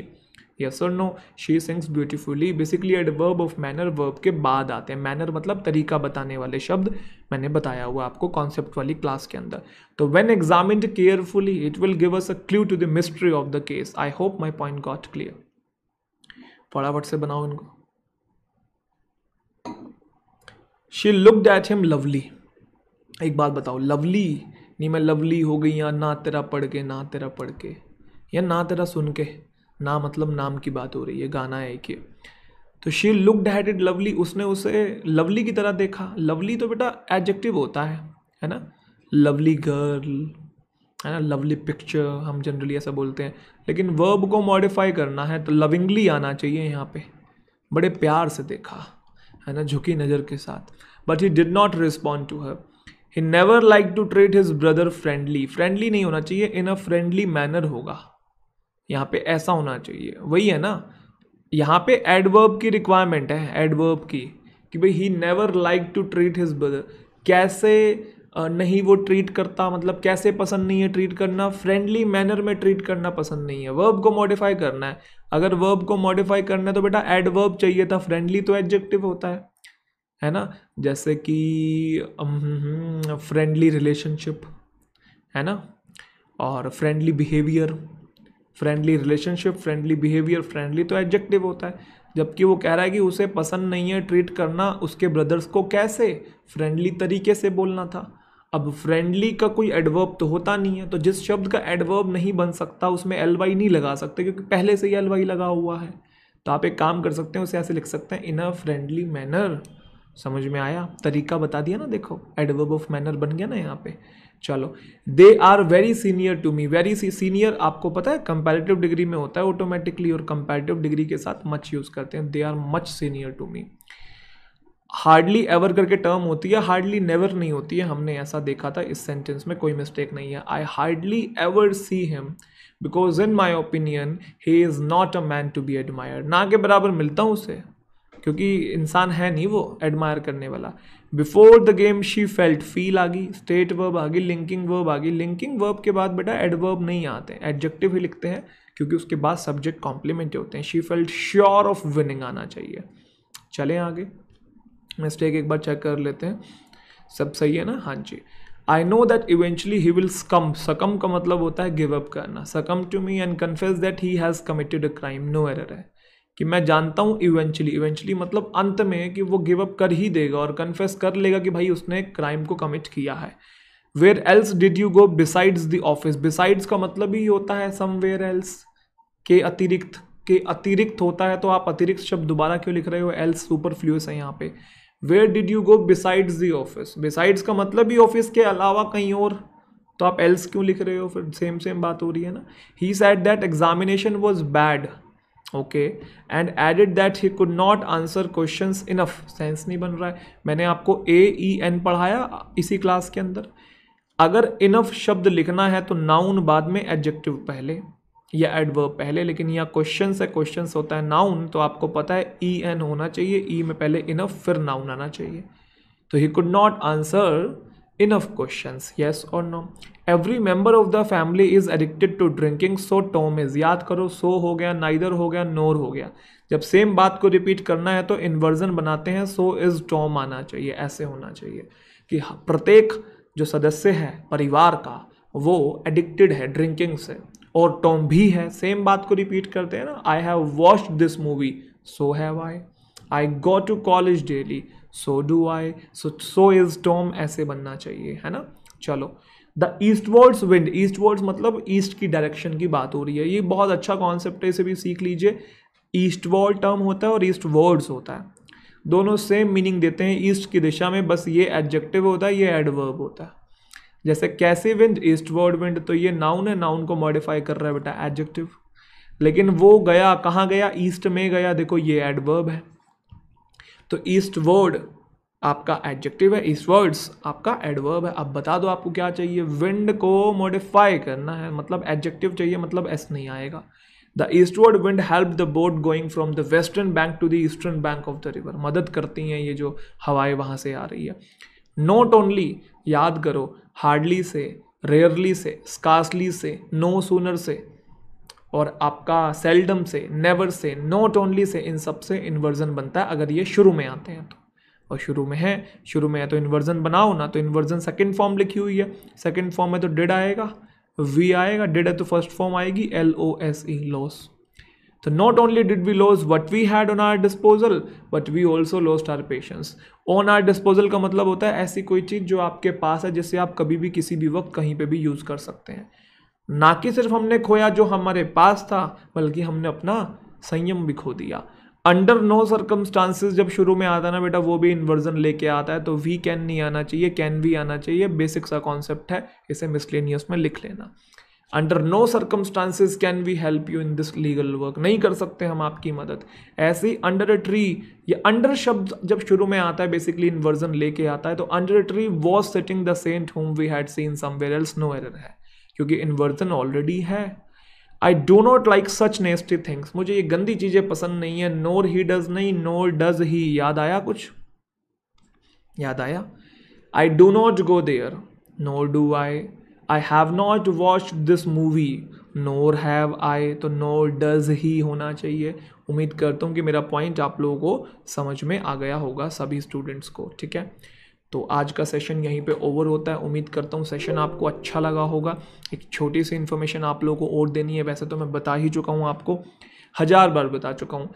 yes और no, she sings beautifully. Basically adverb of manner verb के बाद आते हैं। मैनर मतलब तरीका बताने वाले शब्द, मैंने बताया हुआ आपको कॉन्सेप्ट वाली क्लास के अंदर। तो when examined carefully it will give us a clue to the mystery of the case. I hope my point got clear. फटाफट से बनाओ इनको। She looked at him lovely. एक बात बताओ, लवली नहीं मैं लवली हो गई या ना तेरा पढ़ के, ना तेरा पढ़ के या ना तेरा सुन के, ना मतलब नाम की बात हो रही है, गाना है कि। तो she looked at it lovely, उसने उसे लवली की तरह देखा। लवली तो बेटा एडजेक्टिव होता है, है ना, लवली गर्ल, है ना, लवली पिक्चर, हम जनरली ऐसा बोलते हैं। लेकिन वर्ब को मॉडिफाई करना है तो लविंगली आना चाहिए यहाँ पे, बड़े प्यार से देखा, है ना, झुकी नज़र के साथ। But he did not respond to her. He never like to treat his brother friendly. Friendly नहीं होना चाहिए, इन अ फ्रेंडली मैनर होगा यहाँ पे, ऐसा होना चाहिए। वही है ना, यहाँ पे एडवर्ब की रिक्वायरमेंट है, एडवर्ब की, कि भाई he never like to treat his brother. कैसे नहीं वो ट्रीट करता, मतलब कैसे पसंद नहीं है ट्रीट करना, फ्रेंडली मैनर में ट्रीट करना पसंद नहीं है। वर्ब को मॉडिफाई करना है, अगर वर्ब को मॉडिफाई करना है तो बेटा एडवर्ब चाहिए था। फ्रेंडली तो एडजेक्टिव होता है है ना, जैसे कि फ्रेंडली रिलेशनशिप, है ना, और friendly behaviour, friendly relationship, friendly behaviour, friendly तो एडजेक्टिव होता है। जबकि वो कह रहा है कि उसे पसंद नहीं है ट्रीट करना उसके ब्रदर्स को, कैसे, फ्रेंडली तरीके से बोलना था। अब फ्रेंडली का कोई एडवर्ब तो होता नहीं है, तो जिस शब्द का एडवर्ब नहीं बन सकता उसमें एल वाई नहीं लगा सकते, क्योंकि पहले से ही एल वाई लगा हुआ है। तो आप एक काम कर सकते हैं, उसे ऐसे लिख सकते हैं, इन अ फ्रेंडली मैनर। समझ में आया, तरीका बता दिया ना, देखो एडवर्ब ऑफ मैनर बन गया ना यहाँ पे। चलो, they are very senior to me. Very senior आपको पता है कंपैरेटिव डिग्री में होता है ऑटोमेटिकली, और कंपैरेटिव डिग्री के साथ मच यूज़ करते हैं। They are much senior to me. Hardly ever करके टर्म होती है, हार्डली नेवर नहीं होती है, हमने ऐसा देखा था। इस सेंटेंस में कोई मिस्टेक नहीं है। I hardly ever see him because in my opinion he is not a man to be admired. ना के बराबर मिलता हूँ उसे, क्योंकि इंसान है नहीं वो एडमायर करने वाला। Before the game she felt, feel आ गई, स्टेट वर्ब आ गई, लिंकिंग वर्ब आ गई। लिंकिंग वर्ब के बाद बेटा एडवर्ब नहीं आते, एडजेक्टिव ही लिखते हैं, क्योंकि उसके बाद सब्जेक्ट कॉम्प्लीमेंट होते हैं। She felt sure of winning आना चाहिए। चलें आगे, मिस्टेक एक बार चेक कर लेते हैं, सब सही है ना। हाँ जी। I know that eventually he will succumb. Succumb का मतलब होता है गिव अप करना। Succumb to me and confess that he has committed a crime, no error है कि मैं जानता हूँ इवेंचुअली, इवेंचुअली मतलब अंत में, कि वो गिव अप कर ही देगा और कन्फेस कर लेगा कि भाई उसने क्राइम को कमिट किया है। Where else did you go besides the office. Besides का मतलब ही होता है समवेयर एल्स, के अतिरिक्त, के अतिरिक्त होता है। तो आप अतिरिक्त शब्द दोबारा क्यों लिख रहे हो, एल्स सुपरफ्लूअस है यहाँ पे। Where did you go besides the office, besides का मतलब ही ऑफिस के अलावा कहीं और, तो आप एल्स क्यों लिख रहे हो, फिर सेम सेम बात हो रही है ना। He said that examination was bad, okay, and added that he could not answer questions enough. Sense नहीं बन रहा है। मैंने आपको ए ई एन पढ़ाया इसी क्लास के अंदर। अगर इनफ शब्द लिखना है तो नाउन बाद में, एडजेक्टिव पहले या एडवर्ब पहले। लेकिन यहाँ क्वेश्चंस है, क्वेश्चंस होता है नाउन, तो आपको पता है ई एन होना चाहिए, ई में पहले इनफ फिर नाउन आना चाहिए। तो he could not answer enough questions, yes और no. Every member of the family is addicted to drinking, so Tom is. याद करो, सो हो गया, नाइदर हो गया, नोर हो गया। जब सेम बात को रिपीट करना है तो इन्वर्जन बनाते हैं, सो इज टॉम आना चाहिए। ऐसे होना चाहिए कि प्रत्येक जो सदस्य है परिवार का वो एडिक्टेड है ड्रिंकिंग से, और टॉम भी है। सेम बात को रिपीट करते हैं ना। I have watched this movie, so have I. I go to college daily, so do I, so so is Tom. ऐसे बनना चाहिए, है ना। चलो, द ईस्टवर्ड्स विंड। ईस्टवर्ड्स मतलब ईस्ट की डायरेक्शन की बात हो रही है। ये बहुत अच्छा कॉन्सेप्ट है, इसे भी सीख लीजिए। ईस्टवर्ड टर्म होता है और ईस्टवर्ड्स होता है, दोनों सेम मीनिंग देते हैं, ईस्ट की दिशा में। बस ये एडजेक्टिव होता है, ये एडवर्ब होता है। जैसे कैसे विंड, ईस्टवर्ड विंड, तो ये नाउन है, नाउन को मॉडिफाई कर रहा है बेटा एडजेक्टिव। लेकिन वो गया, कहाँ गया? ईस्ट में गया। देखो ये एडवर्ब है, तो ईस्टवर्ड आपका एडजेक्टिव है, ईस्टवर्ड्स आपका एडवर्ब है। अब बता दो आपको क्या चाहिए, विंड को मॉडिफाई करना है, मतलब एडजेक्टिव चाहिए, मतलब एस नहीं आएगा। The eastward wind help the boat going from the western bank to the eastern bank of the river, मदद करती हैं ये जो हवाएं वहाँ से आ रही है। नोट ओनली, याद करो, हार्डली से, रेयरली से, स्कार्सली से, नो सूनर से, और आपका सेल्डम से, never say, note only say, इन सब से इन्वर्जन बनता है अगर ये शुरू में आते हैं तो। और शुरू में है, शुरू में है तो इन्वर्जन बनाओ ना, तो इन्वर्जन सेकंड फॉर्म लिखी हुई है, सेकंड फॉर्म में तो डिड आएगा, वी आएगा, डिड है तो फर्स्ट फॉर्म आएगी L O S E, lose. तो not only did we lose what we had on our disposal but we also lost our patience. On our disposal का मतलब होता है ऐसी कोई चीज़ जो आपके पास है जिसे आप कभी भी किसी भी वक्त कहीं पे भी यूज़ कर सकते हैं। ना कि सिर्फ हमने खोया जो हमारे पास था, बल्कि हमने अपना संयम भी खो दिया। अंडर नो सर्कमस्टांसिस जब शुरू में आता है ना बेटा, वो भी इन्वर्जन लेके आता है, तो वी कैन नहीं आना चाहिए, कैन भी आना चाहिए। बेसिक सा कॉन्सेप्ट है, इसे मिसलेनियस में लिख लेना। Under no circumstances can we help you in this legal work, नहीं कर सकते हम आपकी मदद। ऐसे ही अंडर अ ट्री, ये अंडर शब्द जब शुरू में आता है बेसिकली इन्वर्जन लेके आता है। तो under a tree was sitting the saint whom we had seen somewhere else, no error है क्योंकि इन्वर्जन ऑलरेडी है। I do not like such nasty things, मुझे ये गंदी चीज़ें पसंद नहीं है। नोर ही डज नहीं, नोर डज ही, याद आया कुछ? याद आया? I do not go there, nor do I. I have not watched this movie, nor have I, तो नोर डज ही होना चाहिए। उम्मीद करता हूँ कि मेरा पॉइंट आप लोगों को समझ में आ गया होगा, सभी स्टूडेंट्स को, ठीक है। तो आज का सेशन यहीं पे ओवर होता है। उम्मीद करता हूँ सेशन आपको अच्छा लगा होगा। एक छोटी सी इन्फॉर्मेशन आप लोगों को और देनी है, वैसे तो मैं बता ही चुका हूँ आपको, हज़ार बार बता चुका हूँ।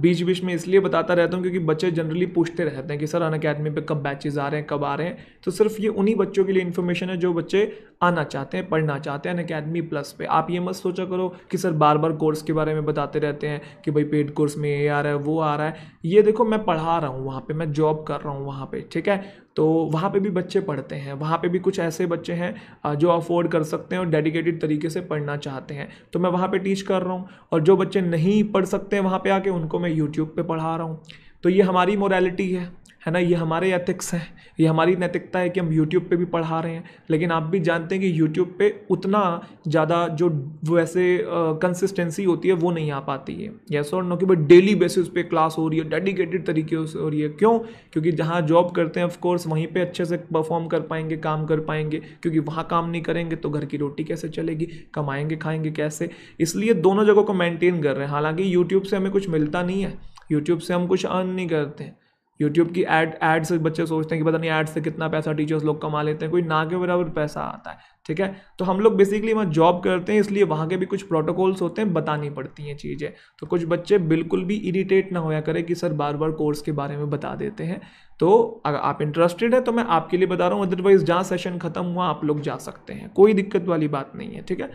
बीच बीच में इसलिए बताता रहता हूँ क्योंकि बच्चे जनरली पूछते रहते हैं कि सर अन अकेडमी पर कब बैचेज़ आ रहे हैं, कब आ रहे हैं। तो सिर्फ ये उन्हीं बच्चों के लिए इन्फॉर्मेशन है जो बच्चे आना चाहते हैं, पढ़ना चाहते हैं अन अकेडमी प्लस पे। आप ये मत सोचा करो कि सर बार बार कोर्स के बारे में बताते रहते हैं कि भाई पेड कोर्स में ये आ रहा है, वो आ रहा है। ये देखो, मैं पढ़ा रहा हूँ वहाँ पर, मैं जॉब कर रहा हूँ वहाँ पर, ठीक है। तो वहाँ पे भी बच्चे पढ़ते हैं, वहाँ पे भी कुछ ऐसे बच्चे हैं जो अफोर्ड कर सकते हैं और डेडिकेटेड तरीके से पढ़ना चाहते हैं, तो मैं वहाँ पे टीच कर रहा हूँ। और जो बच्चे नहीं पढ़ सकते हैं वहाँ पे आके, उनको मैं यूट्यूब पे पढ़ा रहा हूँ। तो ये हमारी मोरालिटी है है ना, ये हमारे एथिक्स हैं, ये हमारी नैतिकता है कि हम यूट्यूब पे भी पढ़ा रहे हैं। लेकिन आप भी जानते हैं कि यूट्यूब पे उतना ज़्यादा जो वैसे कंसिस्टेंसी होती है वो नहीं आ पाती है, यस और नो, कि भाई डेली बेसिस पे क्लास हो रही है, डेडिकेटेड तरीके से हो रही है। क्यों? क्योंकि जहाँ जॉब करते हैं ऑफकोर्स वहीं पर अच्छे से परफॉर्म कर पाएंगे, काम कर पाएंगे, क्योंकि वहाँ काम नहीं करेंगे तो घर की रोटी कैसे चलेगी, कमाएँगे खाएँगे कैसे। इसलिए दोनों जगहों को मेनटेन कर रहे हैं। हालाँकि यूट्यूब से हमें कुछ मिलता नहीं है, यूट्यूब से हम कुछ अर्न नहीं करते हैं। यूट्यूब की ऐड ऐड से बच्चे सोचते हैं कि पता नहीं ऐड से कितना पैसा टीचर्स लोग कमा लेते हैं, कोई ना के बराबर पैसा आता है, ठीक है। तो हम लोग बेसिकली वहाँ जॉब करते हैं, इसलिए वहाँ के भी कुछ प्रोटोकॉल्स होते हैं, बतानी पड़ती हैं चीज़ें। तो कुछ बच्चे बिल्कुल भी इरिटेट ना होया करें कि सर बार बार कोर्स के बारे में बता देते हैं। तो अगर आप इंटरेस्टेड हैं तो मैं आपके लिए बता रहा हूँ, अदरवाइज़ जहाँ सेशन खत्म हुआ आप लोग जा सकते हैं, कोई दिक्कत वाली बात नहीं है, ठीक है।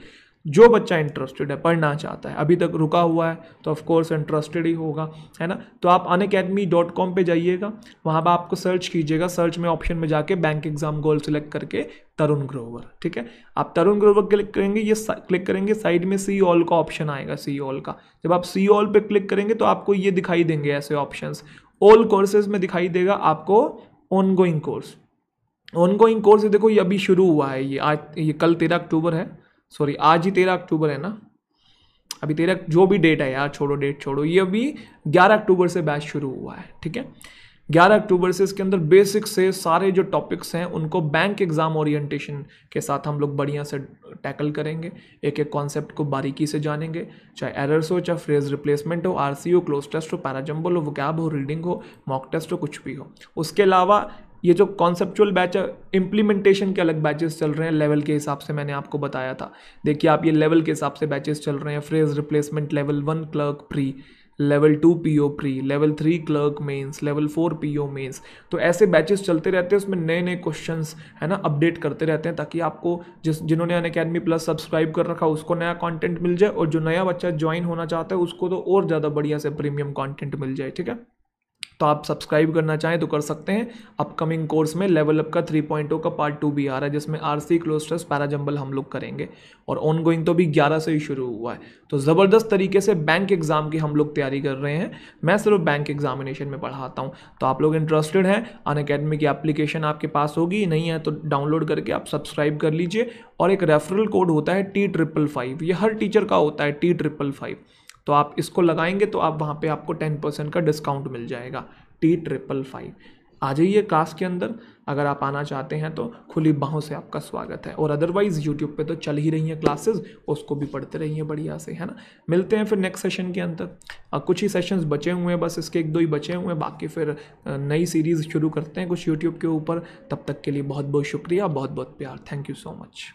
जो बच्चा इंटरेस्टेड है, पढ़ना चाहता है, अभी तक रुका हुआ है तो ऑफ कोर्स इंटरेस्टेड ही होगा, है ना। तो आप अनअकैडमी डॉट कॉम पे जाइएगा, वहाँ पर आपको सर्च कीजिएगा, सर्च में ऑप्शन में जाके बैंक एग्जाम गोल सेलेक्ट करके तरुण ग्रोवर, ठीक है। आप तरुण ग्रोवर क्लिक करेंगे, ये क्लिक करेंगे, साइड में सी ऑल का ऑप्शन आएगा, सी ऑल का। जब आप सी ऑल पर क्लिक करेंगे तो आपको ये दिखाई देंगे ऐसे ऑप्शन। ऑल कोर्सेज में दिखाई देगा आपको ऑनगोइंग कोर्स, ऑनगोइंग कोर्स देखो ये अभी शुरू हुआ है, ये आज, ये कल तेरह अक्टूबर है, सॉरी आज ही तेरह अक्टूबर है ना, अभी तेरह जो भी डेट है यार, छोड़ो डेट छोड़ो, ये अभी ग्यारह अक्टूबर से बैच शुरू हुआ है, ठीक है। ग्यारह अक्टूबर से इसके अंदर बेसिक से सारे जो टॉपिक्स हैं उनको बैंक एग्जाम ओरिएंटेशन के साथ हम लोग बढ़िया से टैकल करेंगे, एक एक कॉन्सेप्ट को बारीकी से जानेंगे, चाहे एरर्स हो, चाहे फ्रेज रिप्लेसमेंट हो, आरसी हो, क्लोज टेस्ट हो, पैराजम्बल हो, वोकैब हो, रीडिंग हो, मॉक टेस्ट हो, कुछ भी हो। उसके अलावा ये जो कॉन्सेप्चुअल बैच है, इम्प्लीमेंटेशन के अलग बैचेस चल रहे हैं, लेवल के हिसाब से मैंने आपको बताया था। देखिए आप ये लेवल के हिसाब से बैचेस चल रहे हैं, phrase replacement level one clerk pre, level two PO pre, level three clerk mains, level four PO mains. तो ऐसे बैचेस चलते रहते हैं, उसमें नए नए क्वेश्चंस, है ना, अपडेट करते रहते हैं ताकि आपको जिस जिन्होंने अनअकैडमी प्लस सब्सक्राइब कर रखा उसको नया कॉन्टेंट मिल जाए, और जो नया बच्चा ज्वाइन होना चाहता है उसको तो और ज़्यादा बढ़िया से प्रीमियम कॉन्टेंट मिल जाए, ठीक है। तो आप सब्सक्राइब करना चाहें तो कर सकते हैं। अपकमिंग कोर्स में लेवल अप का थ्री पॉइंट ओ का पार्ट टू भी आ रहा है, जिसमें आरसी क्लोज स्ट्रेस पैराजंबल हम लोग करेंगे, और ऑनगोइंग तो भी ग्यारह से ही शुरू हुआ है। तो ज़बरदस्त तरीके से बैंक एग्जाम की हम लोग तैयारी कर रहे हैं। मैं सिर्फ बैंक एग्जामिनेशन में पढ़ाता हूँ। तो आप लोग इंटरेस्टेड हैं, अन अकेडमी की एप्लीकेशन आपके पास होगी, नहीं है तो डाउनलोड करके आप सब्सक्राइब कर लीजिए। और एक रेफरल कोड होता है टी ट्रिपल फाइव, ये हर टीचर का होता है टी ट्रिपल फाइव। तो आप इसको लगाएंगे तो आप वहाँ पे आपको टेन परसेंट का डिस्काउंट मिल जाएगा। T triple five. आ जाइए क्लास के अंदर, अगर आप आना चाहते हैं तो खुली बाहों से आपका स्वागत है। और अदरवाइज़ यूट्यूब पे तो चल ही रही हैं क्लासेस, उसको भी पढ़ते रहिए बढ़िया से, है ना। मिलते हैं फिर नेक्स्ट सेशन के अंदर। अब कुछ ही सेशंस बचे हुए हैं, बस इसके एक दो ही बचे हुए हैं, बाकी फिर नई सीरीज़ शुरू करते हैं कुछ यूट्यूब के ऊपर। तब तक के लिए बहुत बहुत शुक्रिया, बहुत बहुत प्यार, थैंक यू सो मच।